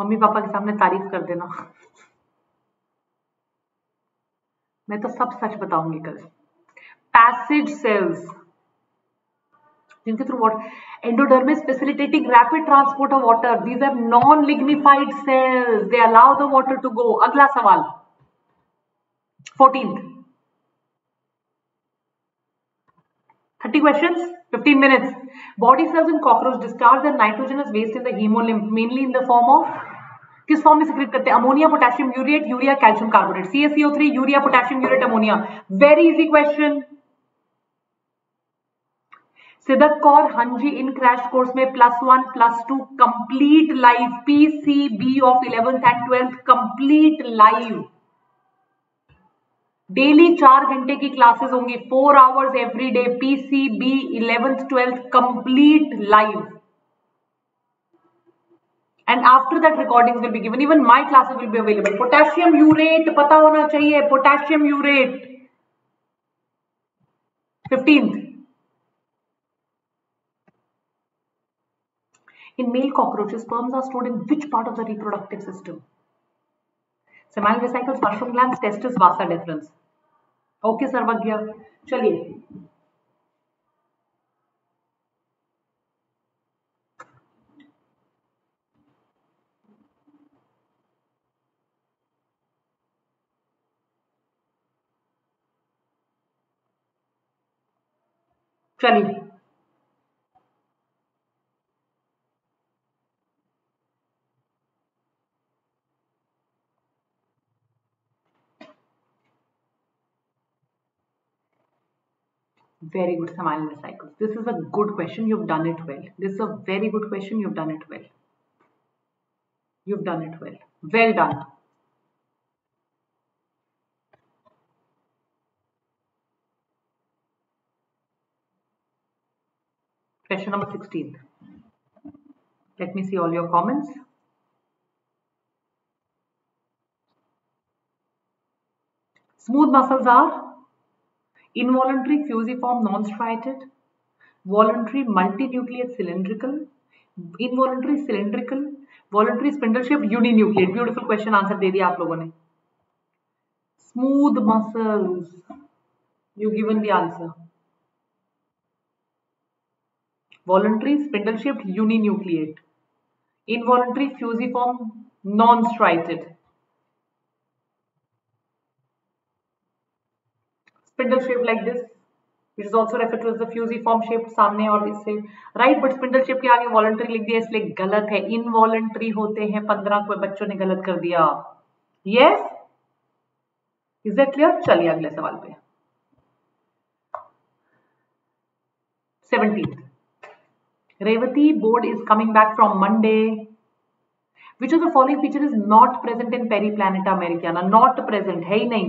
Mummy पापा के सामने तारीफ कर देना, मैं तो सब सच बताऊंगी कल। Passage cells. जिनके through water endodermis facilitating rapid transport of water, these are non lignified cells, they allow the water to go. अगला सवाल fourteen, thirty questions, fifteen minutes. Body cells in cockroach discharge the nitrogenous waste in the haemolymph mainly in the form of, किस फॉर्म में सिक्रेट करते हैं? Ammonia, potassium urate, urea, calcium carbonate, C S C O three, urea, potassium urate, ammonia. Very easy question. Siddharth Kaur, हांजी, इन क्रैश कोर्स में plus one plus two complete live, PCB of eleventh and twelfth complete live, daily चार घंटे की क्लासेस होंगी, four hours every day, PCB eleventh twelfth complete live, and after that recordings will be given, even my classes will be available. Potassium urate पता होना चाहिए, potassium urate. Fifteenth, in male cockroaches sperms are stored in which part of the reproductive system? Seminal vesicles, mushroom glands, testes, vasa deferens. Okay Sarvagya, chaliye chaliye very good Samal cycles, this is a good question, you've done it well, this is a very good question, you've done it well, you've done it well, well done। Question number sixteen, let me see all your comments। Smooth muscles are involuntary, fusiform, non-striated, voluntary, multinucleate, cylindrical, involuntary cylindrical, voluntary spindle shaped, uninucleate। Beautiful question, answer दे दिया आप लोगों ने। Smooth muscles, you given the answer, voluntary spindle shaped uninucleate, involuntary fusiform non-striated, spindle shape like this, which is also referred to as the fusiform shape, सामने और इससे right, but spindle shape के आगे voluntary लिख दिया इसलिए गलत है, involuntary होते हैं। पंद्रह को बच्चों ने गलत कर दिया। Yes, is that clear? चलिए अगले सवाल पे। seventeenth, Revati, board is coming back from Monday. Which of the following feature is not present in Periplaneta Americana? Not present है ही नहीं।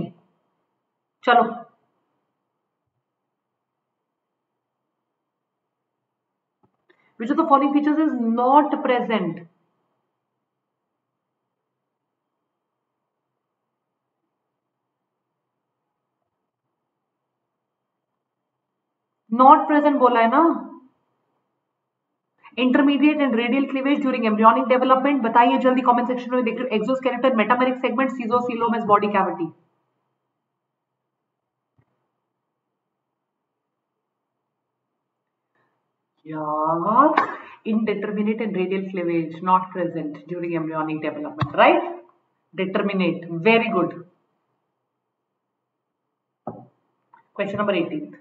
चलो which of the following features is not present? Not present बोला है ना। Intermediate and radial cleavage during embryonic development, बताइए जल्दी comment section में। देख रहे हो exoskeleton, metameric segment, sesoscelomas, body cavity। यार indeterminate and radial cleavage not present during embryonic development, right? Determinate. Very good. Question number eighteen.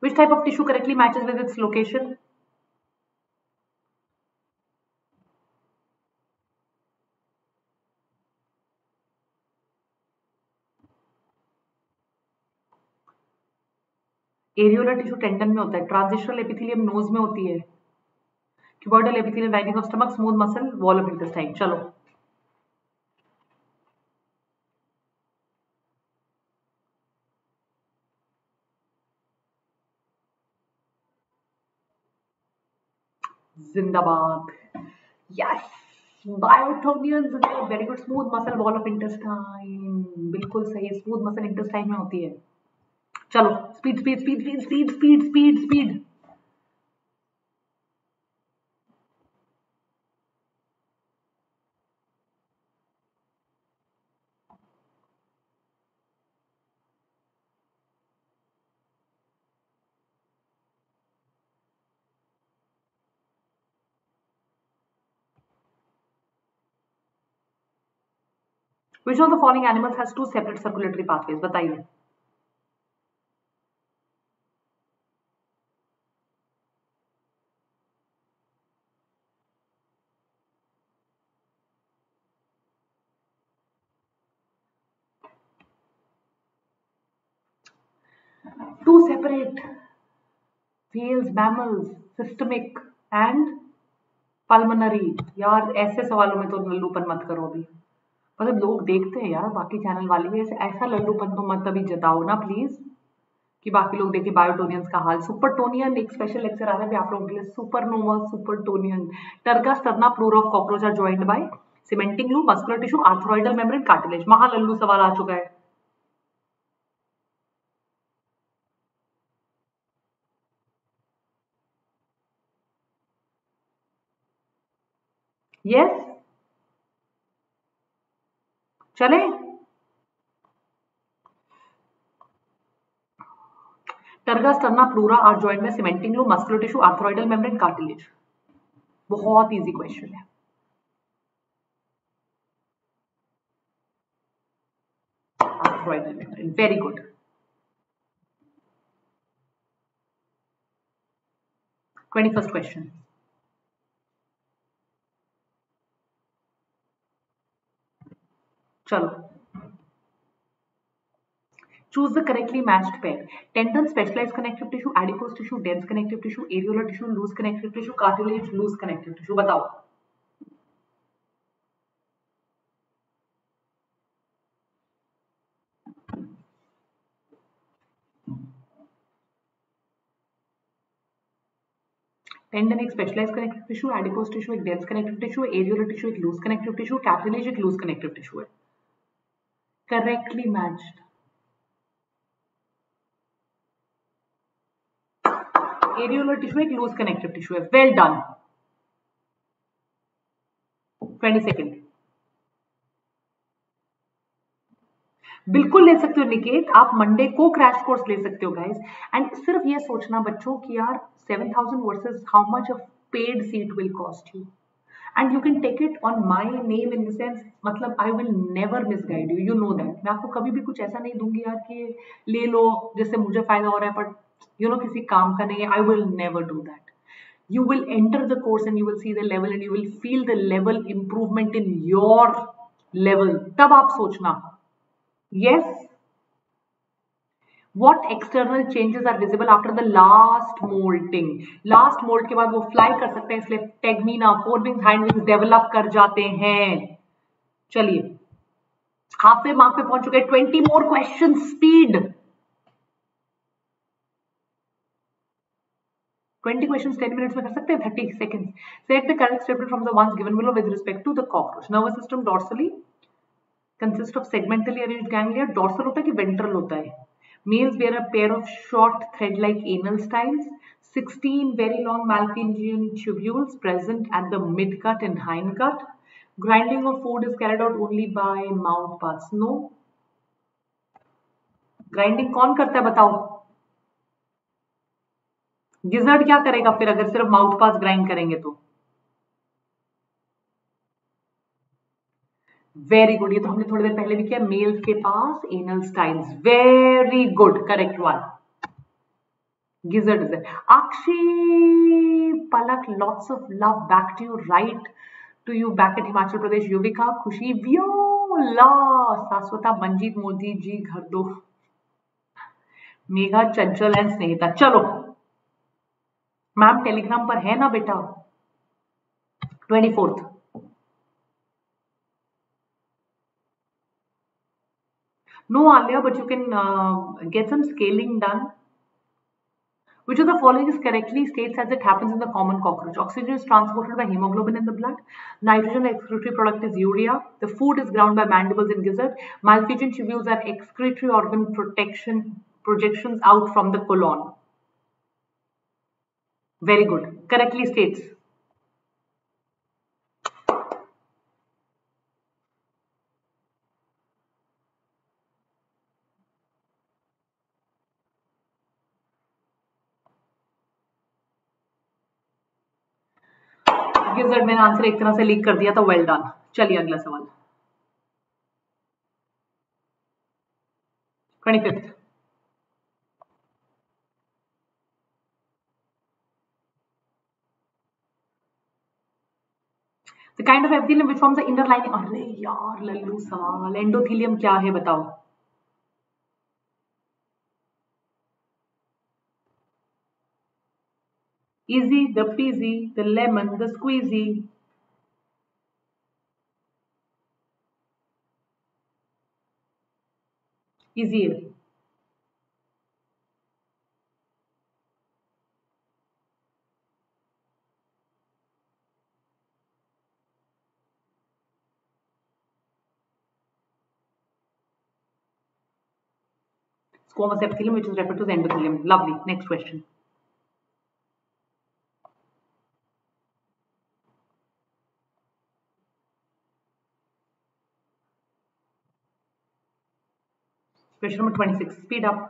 Which type of tissue correctly matches with its location? Areolar tissue tendon में होता है, ट्रांजिशनल एपिथेलियम नोज में होती है, cuboidal epithelium lining of stomach, smooth muscle, wall of intestine. चलो जिंदाबाद. Yes Biotonians, very good. Smooth muscle, wall of intestine, बिल्कुल सही. स्मूथ मसल इंटेस्टाइन में होती है. चलो speed speed speed speed speed speed speed speed. Which of the following animals has two separate circulatory pathways? बताइए. Two separate, whales, mammals, systemic and pulmonary. यार ऐसे सवालों में तो लल्लूपन मत करो अभी, मतलब लोग देखते हैं यार बाकी चैनल वाले भी, ऐसे ऐसा लल्लूपन तो मत अभी जताओ ना प्लीज कि बाकी लोग देखें बायोटोनियंस का हाल. सुपरटोनियन एक स्पेशल लेक्चर आ रहा है भी आप लोगों के लिए, supernova, supertonian. Terga sterna pleura of cockroach are joined by cementing loop, muscular tissue, arthrodial membrane, cartilage. महालल्लू सवाल आ चुका है. Yes yes? चले. Terga sterna pleura are joint में cementing loop, muscular tissue, arthrodial membrane, cartilage. बहुत इजी क्वेश्चन है. Arthrodial membrane, very good. Twenty first question. चलो, choose the correctly matched pair. Tendon, specialized connective tissue, adipose tissue, dense connective tissue, areolar tissue, loose connective tissue, cartilage, loose connective tissue. बताओ. टेंडन एक specialised connective tissue, adipose tissue एक dense connective tissue, areolar tissue एक लूज कनेक्टिव टिश्यू, कार्टिलेज एक लूज कनेक्टिव टिश्यू है. Correctly matched. एरियोलर टिश्यू एक लूज कनेक्टिव टिश्यू है. Well done. Twenty second. बिल्कुल ले सकते हो निकेत, आप मंडे को क्रैश कोर्स ले सकते हो गाइस. एंड सिर्फ ये सोचना बच्चों कि यार seven thousand versus how much of paid seat will cost you, and you can take it on my name in the sense, मतलब I will never misguide you, you know that. मैं आपको कभी भी कुछ ऐसा नहीं दूंगी यार कि ले लो जिससे मुझे फायदा हो रहा है बट यू नो किसी काम का नहीं है. I will never do that. You will enter the course and you will see the level and you will feel the level improvement in your level, तब आप सोचना. Yes. What external changes are visible after the last molting? Last molt के बाद वो fly कर सकते हैं, इसलिए tegmina, four wings, hind wings develop कर जाते हैं. चलिए हाफवे मार्क पे पहुंच चुके हैं. Twenty more question. Speed. Twenty question ten minutes में कर सकते हैं. Thirty second. Set the correct statement from the ones given below with respect to the cockroach. Nervous system dorsally Consist of segmentally arranged ganglia. Dorsal होता है कि ventral होता है. Males wear a pair of short thread-like anal styles. sixteen very long malpingian tubules present at the midcut and hindcut. Grinding of food is carried out only by mouth parts. No. Grinding कौन करता है बताओ? गिजर्ड क्या करेगा फिर अगर सिर्फ माउथ पास ग्राइंड करेंगे तो? वेरी गुड, ये तो हमने थोड़ी देर पहले भी किया, मेल्स के पास anal styles, very good correct one, gizzard. Akshi Palak, lots of love back to you, right to you back at Himachal Pradesh, Yuvika Khushi, Viola Saswata, Manjeet Modi ji घर दो, मेघा चंचल एंड स्नेहिता। चलो मैम टेलीग्राम पर है ना बेटा, twenty fourth no Alia, but you can uh, get some scaling done. Which of the following is correctly states as it happens in the common cockroach? Oxygen is transported by hemoglobin in the blood. Nitrogen excretory product is urea. The food is ground by mandibles in gizzard. Malphigian tubules are excretory organ protection projections out from the colon. Very good, correctly states. Sir मैंने आंसर एक तरह से लीक कर दिया था, वेल डन। चलिए अगला सवाल twenty fifth. The kind of epithelium which forms the inner lining. अरे यार लल्लू सवाल, एंडोथेलियम क्या है बताओ? Easy, the peasy, the lemon, the squeezy. Easy. Squamous epithelium, which is referred to as endothelium. Lovely. Next question. Question number twenty-six. Speed up.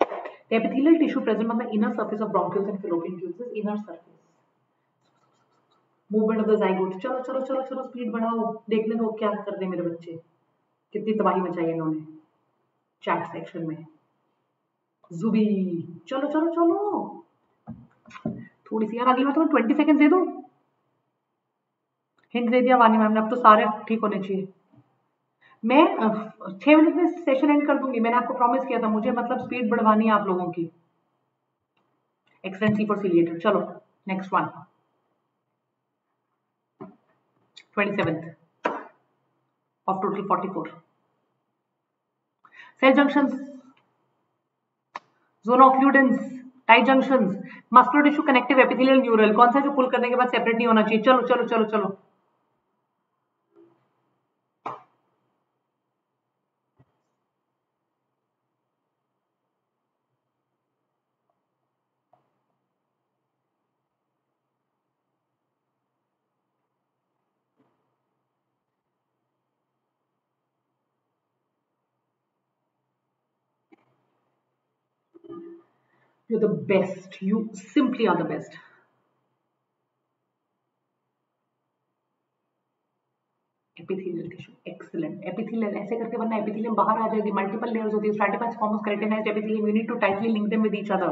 The epithelial tissue present on the inner surface of bronchioles and fallopian tubes is inner surface. Movement of the zygote. चलो चलो चलो चलो स्पीड बढ़ाओ, देखने दो क्या कर दे मेरे बच्चे, कितनी तबाही मचाई है इन्होंने चैट सेक्शन में। जुबी चलो चलो चलो थोड़ी सी यार, अगली बार तो ट्वेंटी सेकेंड दे दो। हिंट दे दिया वानी मैम ने, अब तो सारे ठीक होने चाहिए। मैं छह मिनट में सेशन एंड कर दूंगी, मैंने आपको प्रॉमिस किया था, मुझे मतलब स्पीड बढ़वानी है आप लोगों की। Excellent C for ciliated. चलो next one twenty seventh of total forty four. Cell junctions, zone occludens, tight junctions, muscular tissue, connective epithelial, neural, कौन सा जो पुल करने के बाद सेपरेट नहीं होना चाहिए? चलो चलो चलो चलो You're the best. You simply are the best. Epithelial tissue. Excellent. Epithelial. ऐसे करके वरना epithelium बाहर आ जाएगी. Multiple layers होती है. Stratified forms keratinized epithelium. You need to tightly link them with each other.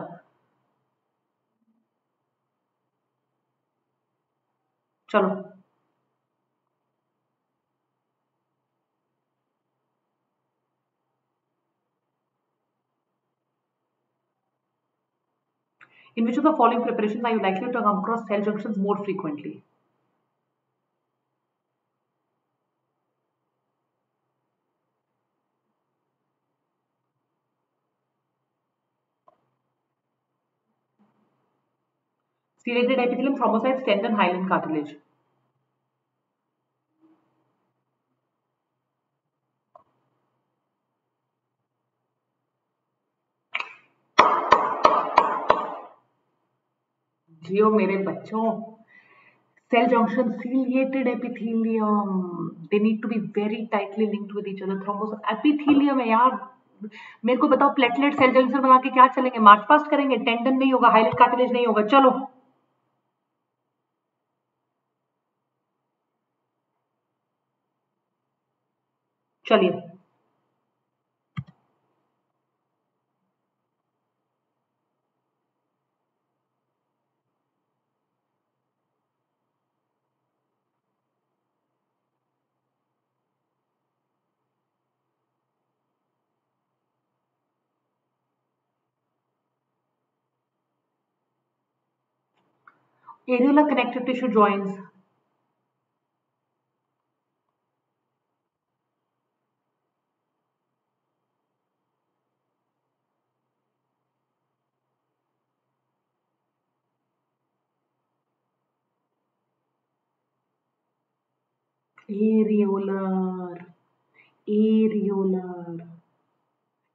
चलो. In which of the following preparations are you likely to come across cell junctions more frequently? Serrated epithelium, thrombocytes, tendon, hyaline cartilage. जियो मेरे बच्चों, cell junction ciliated epithelium, they need to be very tightly linked with each other. Thrombus epithelium है यार, मेरे को बताओ प्लेटलेट सेल जंक्शन बना के क्या चलेंगे, मार्च पास्ट करेंगे, टेंडन नहीं होगा, हाइलेट कार्टिलेज नहीं होगा, चलो चलिए। Areolar connective tissue joints. Areolar, areolar.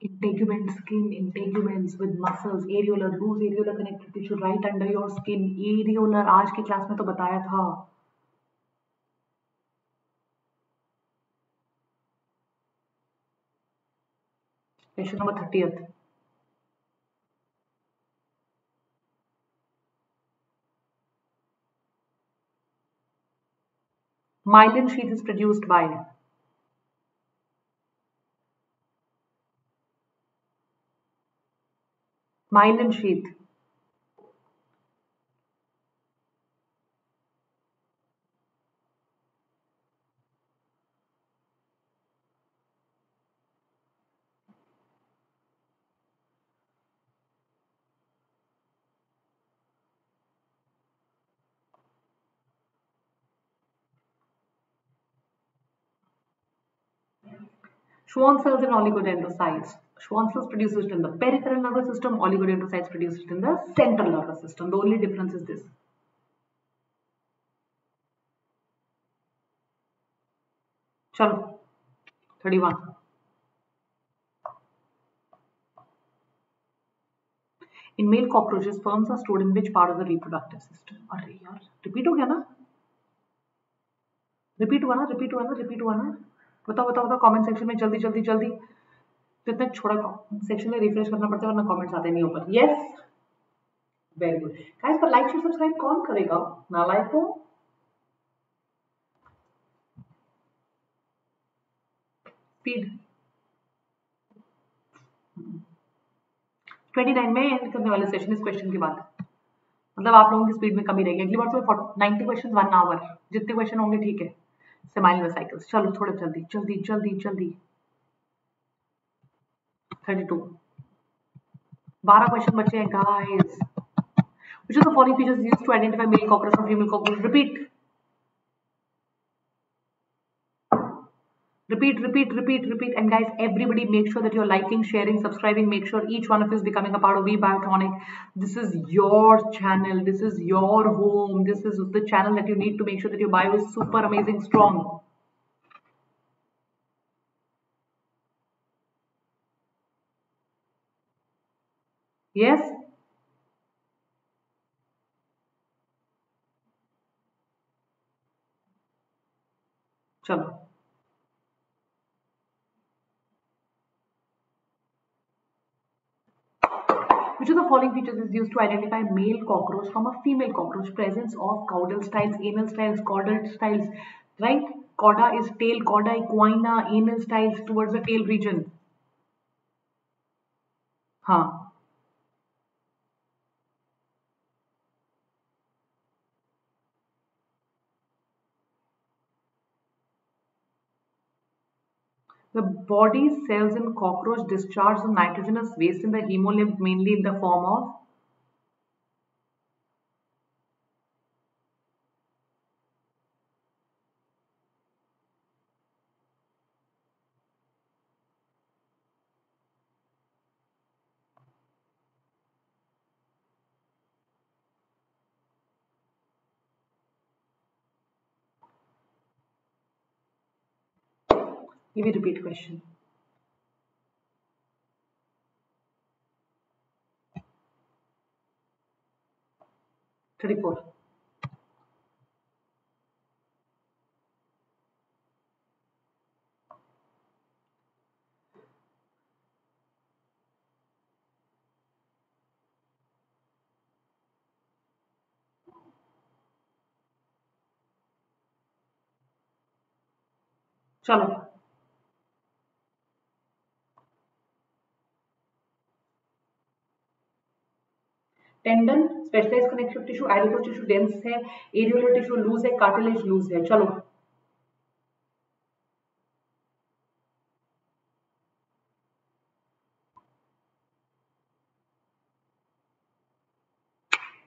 Integument skin, integuments with muscles, areolar, loose areolar connective tissue right under your skin, areolar. आज की क्लास में तो बताया था। Question number thirtieth. Myelin sheath is produced by myelin sheath. Schwann cells and oligodendrocytes. Schwann cells produced it in the peripheral nervous system, oligodendrocytes produced it in the central nervous system. The only difference is this. Chalo, thirty-one. In male cockroaches, sperms are stored in which part of the reproductive system? Arre yaar, repeat ho gaya na? Repeat hua na? Repeat hua na? Repeat hua na? बताओ बताओ बताओ कमेंट सेक्शन में जल्दी जल्दी जल्दी, तो इतना छोटा कमेंट सेक्शन में रिफ्रेश करना पड़ता है वरना कमेंट्स आते नहीं ऊपर। यस, वेरी गुड गाइस, पर लाइक शेयर सब्सक्राइब कौन करेगा, ना लाइक हो स्पीड। उनतीस में एंड करने वाले सेशन इस क्वेश्चन के बाद, मतलब आप लोगों की स्पीड में कमी रहेगी। अगली बार तो नाइंटी क्वेश्चंस वन आवर, जितने क्वेश्चन होंगे ठीक है। सेमाइल वेसिकल्स, चलो थोड़ा जल्दी जल्दी जल्दी जल्दी। थर्टी टू, बारह क्वेश्चन बचे हैं guys. Which of the following features used to identify male cockroach from female cockroach? Repeat repeat repeat repeat repeat and guys, everybody make sure that you're liking, sharing, subscribing. Make sure each one of you is becoming a part of WeBiotonic. This is your channel, this is your home, this is the channel that you need to make sure that your bio is super amazing strong. Yes, chalo which of the following features is used to identify male cockroach from a female cockroach? Presence of caudal styles, anal styles, caudal styles, right? Cauda is tail, cauda equina, anal styles towards the tail region. Ha, the body cells in cockroach discharge the nitrogenous waste in the hemolymph, mainly in the form of ये भी रिपीट क्वेश्चन। थर्टी फोर, चलो tendon specialise connective tissue, adipose tissue dense है, एरियोलर टिश्यू लूज है, कार्टिलेज लूज है। चलो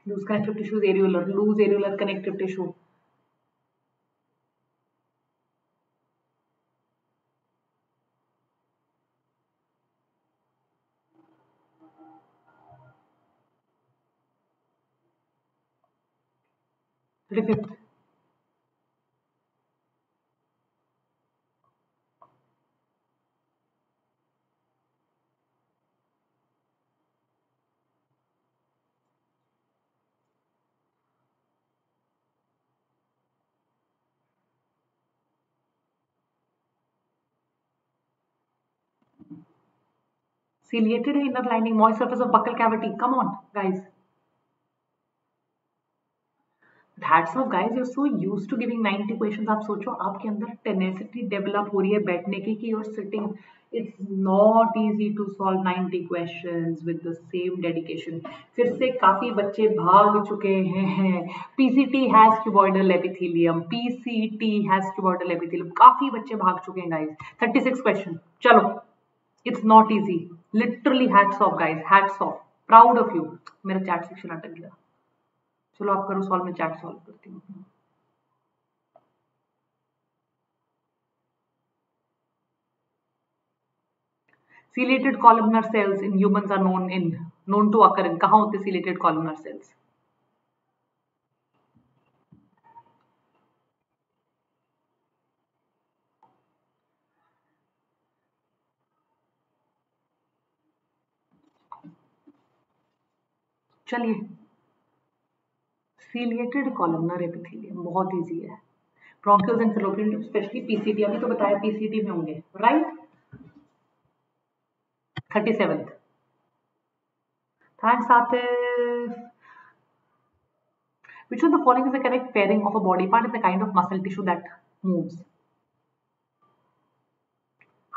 loose connective tissues, areolar, loose areolar connective tissue. Thirty fifth ciliated inner lining, moist surface of buccal cavity. Come on, guys. Hats off, guys. You're so used to giving ninety questions. आप सोचो आपके अंदर tenacity develop हो रही है बैठने की कि you're sitting. It's not easy to solve ninety questions with the same dedication. फिर से काफी बच्चे भाग चुके हैं. P C T has cuboidal epithelium. P C T has cuboidal epithelium. काफी बच्चे भाग चुके हैं guys. thirty-six question. चलो. It's not easy. Literally hats off, guys. Hats off. Proud of you. मेरा chat section अटक गया. चलो आप करो सॉल्व, में चैट सॉल्व करती हूँ। Ciliated columnar cells in humans are known in known to occur in, कहाँ होते सीलेटेड कॉलमनर सेल्स? चलिए Ciliated columnar epithelium बहुत इजी है। Bronchioles and fallopian tubes, specially P C T, अभी तो बताया P C T में होंगे, right? Thirty seventh thanks Atif. Which of the following is the correct pairing of a body part and the kind of muscle tissue that moves?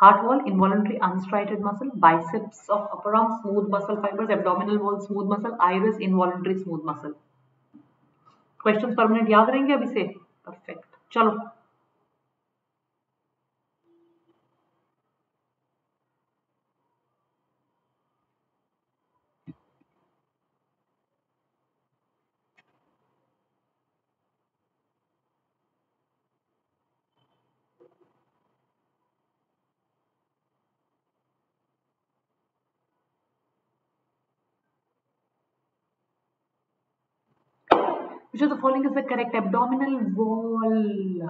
Heart wall, involuntary unstriated muscle, biceps of upper arm, smooth muscle fibers, abdominal wall, smooth muscle, iris, involuntary smooth muscle. Questions permanent याद रहेंगे अभी से, परफेक्ट। चलो which of the following is the correct abdominal wall?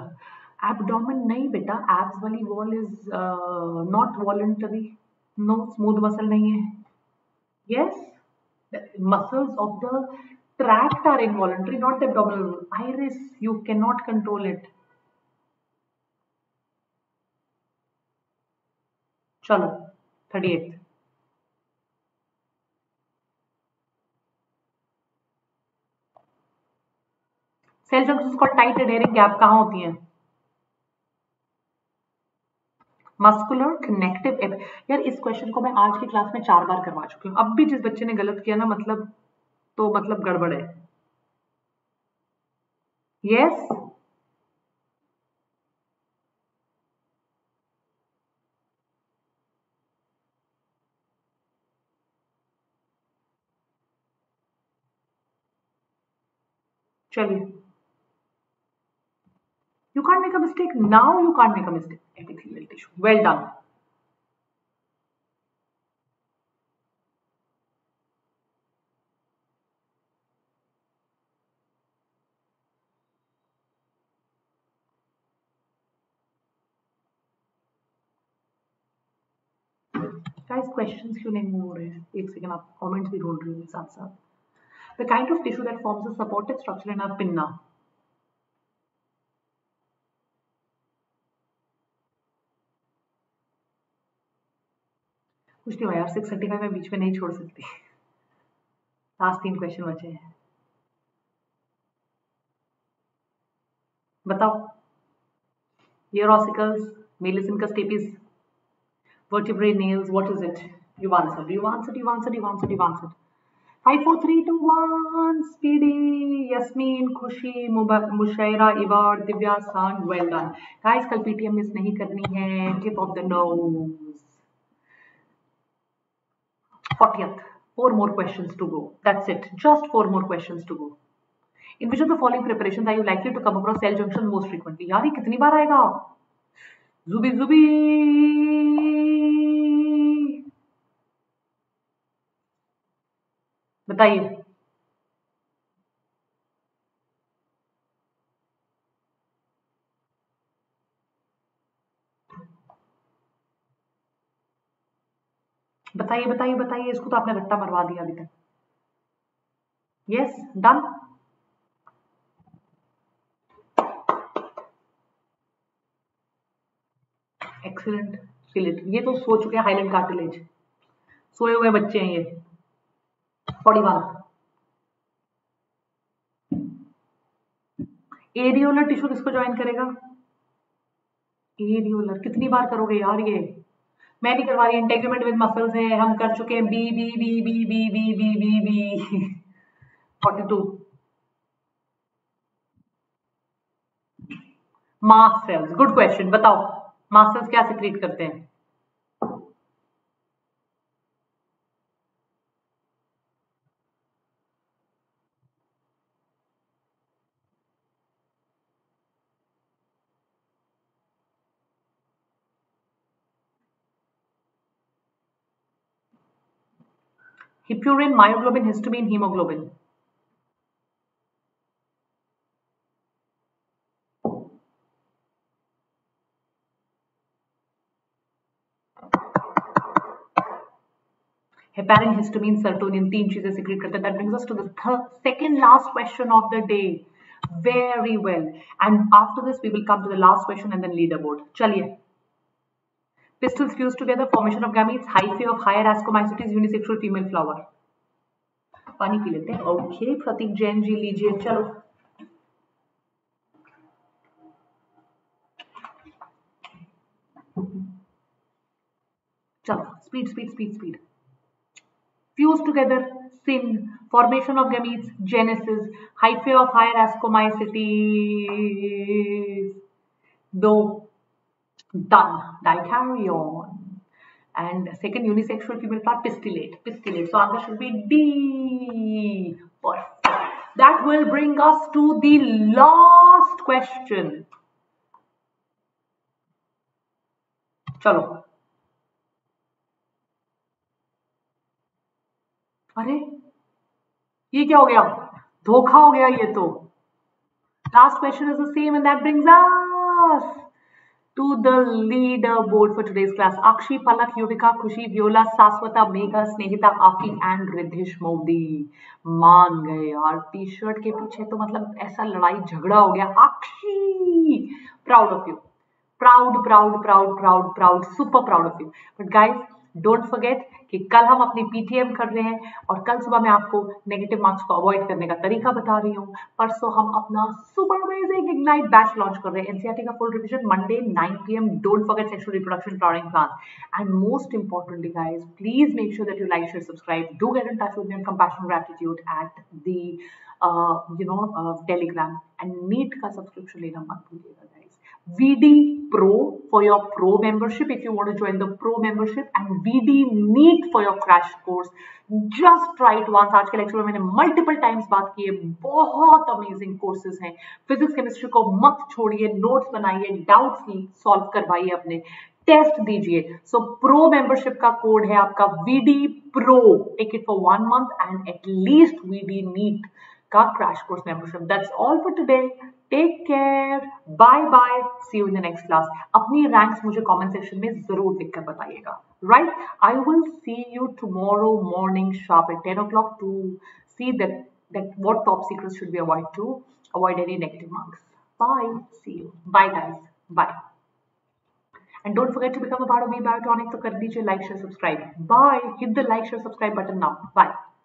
Abdomen nahi beta, abs wali wall is uh, not voluntary. No, smooth muscle nahi hai. Yes, the muscles of the tract are involuntary, not the abdominal. Iris, you cannot control it. Chalo thirty-eighth cell junctions को टाइट एडहेरिंग गैप कहाँ होती है? मस्कुलर कनेक्टिव एप। यार इस क्वेश्चन को मैं आज की क्लास में चार बार करवा चुकी हूँ। अब भी जिस बच्चे ने गलत किया ना, मतलब तो मतलब गड़बड़ है। यस चलिए, you can't make a mistake now, you can't make a mistake. Epithelial tissue, well done. guys questions kyun nahi ho rahe? Ek second, aap comments bhi dhoond rahi ho sath sath. The kind of tissue that forms a supportive structure in our pinna. कुछ नहीं यार, सिक्स थर्टी फाइव में बीच में नहीं छोड़ सकती। लास्ट तीन क्वेश्चन बचे हैं, बताओ। ये रॉसिकल्स Male का step is vertebrae, nails. What is it? You answered. You answered. You answered. You answered. You answered. Five, four, three, two, one. Speedy, Yasmin, Khushi, Mushaira, Ivar, Divya, San. Well done, guys. कल P T M मिस नहीं करनी है. Tip of the nose. fortieth. Four more questions to go. That's it. Just four more questions to go. In which of the following preparations are you likely to come across cell junction most frequently? यार ये कितनी बार आएगा? जुबी जुबी बताइए. बताइए बताइए बताइए इसको तो आपने रट्टा मरवा दिया अभी तक. Yes done. एक्सीलेंट. सिलेट ये तो सो चुके हैं. हाइलैंड कार्टिलेज सोए हुए बच्चे हैं ये. Forty one. एरियोलर टिश्यू किसको ज्वाइन करेगा? एरियोलर कितनी बार करोगे यार? ये मैं नहीं करवा रही. इंटेग्रमेंट विद मसल्स है, हम कर चुके हैं. B B B B B B B B B forty two. Mast cells. Good question. बताओ मास सेल्स क्या सिक्रीट करते हैं? Hippurine, myoglobin, histamine, hemoglobin. Heparin, histamine, serotonin, तीन चीजें secrete करते हैं. That brings us to the third, second last question of the day. Very well. And after this, we will come to the last question and then leaderboard. चलिए. Pistils fuse together, formation of gametes, hyphae of higher ascomycetes, unisexual female flower. पानी पी लेते हैं. ओके प्रतीक जैन जी लीजिए. चलो चलो speed speed speed speed. Fuse together sin, formation of gametes genesis, hyphae of higher ascomycetes. दो done. Dikaryon and second unisexual female flower pistillate. Pistillate. So answer should be D. Perfect. That will bring us to the last question. Chalo. अरे ये क्या हो गया? धोखा हो गया ये तो. Last question is the same and that brings us to the leaderboard for today's class. Akshi, Palak, Yuvika, Khushi, Viola, Saswata, Megha, Snehita, Aki and Ridhish Modi. मान गए यार. टी शर्ट के पीछे तो मतलब ऐसा लड़ाई झगड़ा हो गया. Akshi, proud of you, proud, proud, proud, proud, proud, super proud of you. But guys, don't forget कि कल हम अपनी P T M कर रहे हैं और कल सुबह मैं आपको नेगेटिव मार्क्स को अवॉइड करने का तरीका बता रही हूँ. परसों हम अपना super amazing ignite batch launch कर रहे हैं. एनसीईआरटी का full revision Monday nine P M. Don't forget sexual reproduction flowering plants. And most importantly guys, please make sure that you like, share, subscribe. Do get in touch with me on compassion और aptitude at the you know Telegram. And NEET का सब्सक्रिप्शन लेना मत भूलिएगा guys. V D Pro for your Pro membership if you want to join the Pro membership, and V D NEET for your crash course. Just try it once. आज के लेक्चर में मैंने multiple times बात की है. बहुत amazing courses हैं. Physics, chemistry को मत छोड़िए. Notes बनाइए, doubts solve करवाइए, अपने टेस्ट दीजिए. सो प्रो मेंबरशिप का कोड है आपका V D Pro. Take it for one month and at least V D NEET का crash course membership. That's all for today. Take care. Bye bye. See you in the next class. अपनी रैंक्स मुझे कमेंट सेक्शन में जरूर लिखकर बताइएगा. Right. I will see you tomorrow morning sharp at ten o'clock to see that that what top secrets should be avoid to avoid any negative marks. Bye. See you. Bye guys. Bye. And don't forget to become a part of me Biotonic. तो कर दीजिए like, share, subscribe. Bye. Hit the like, share, subscribe button now. Bye.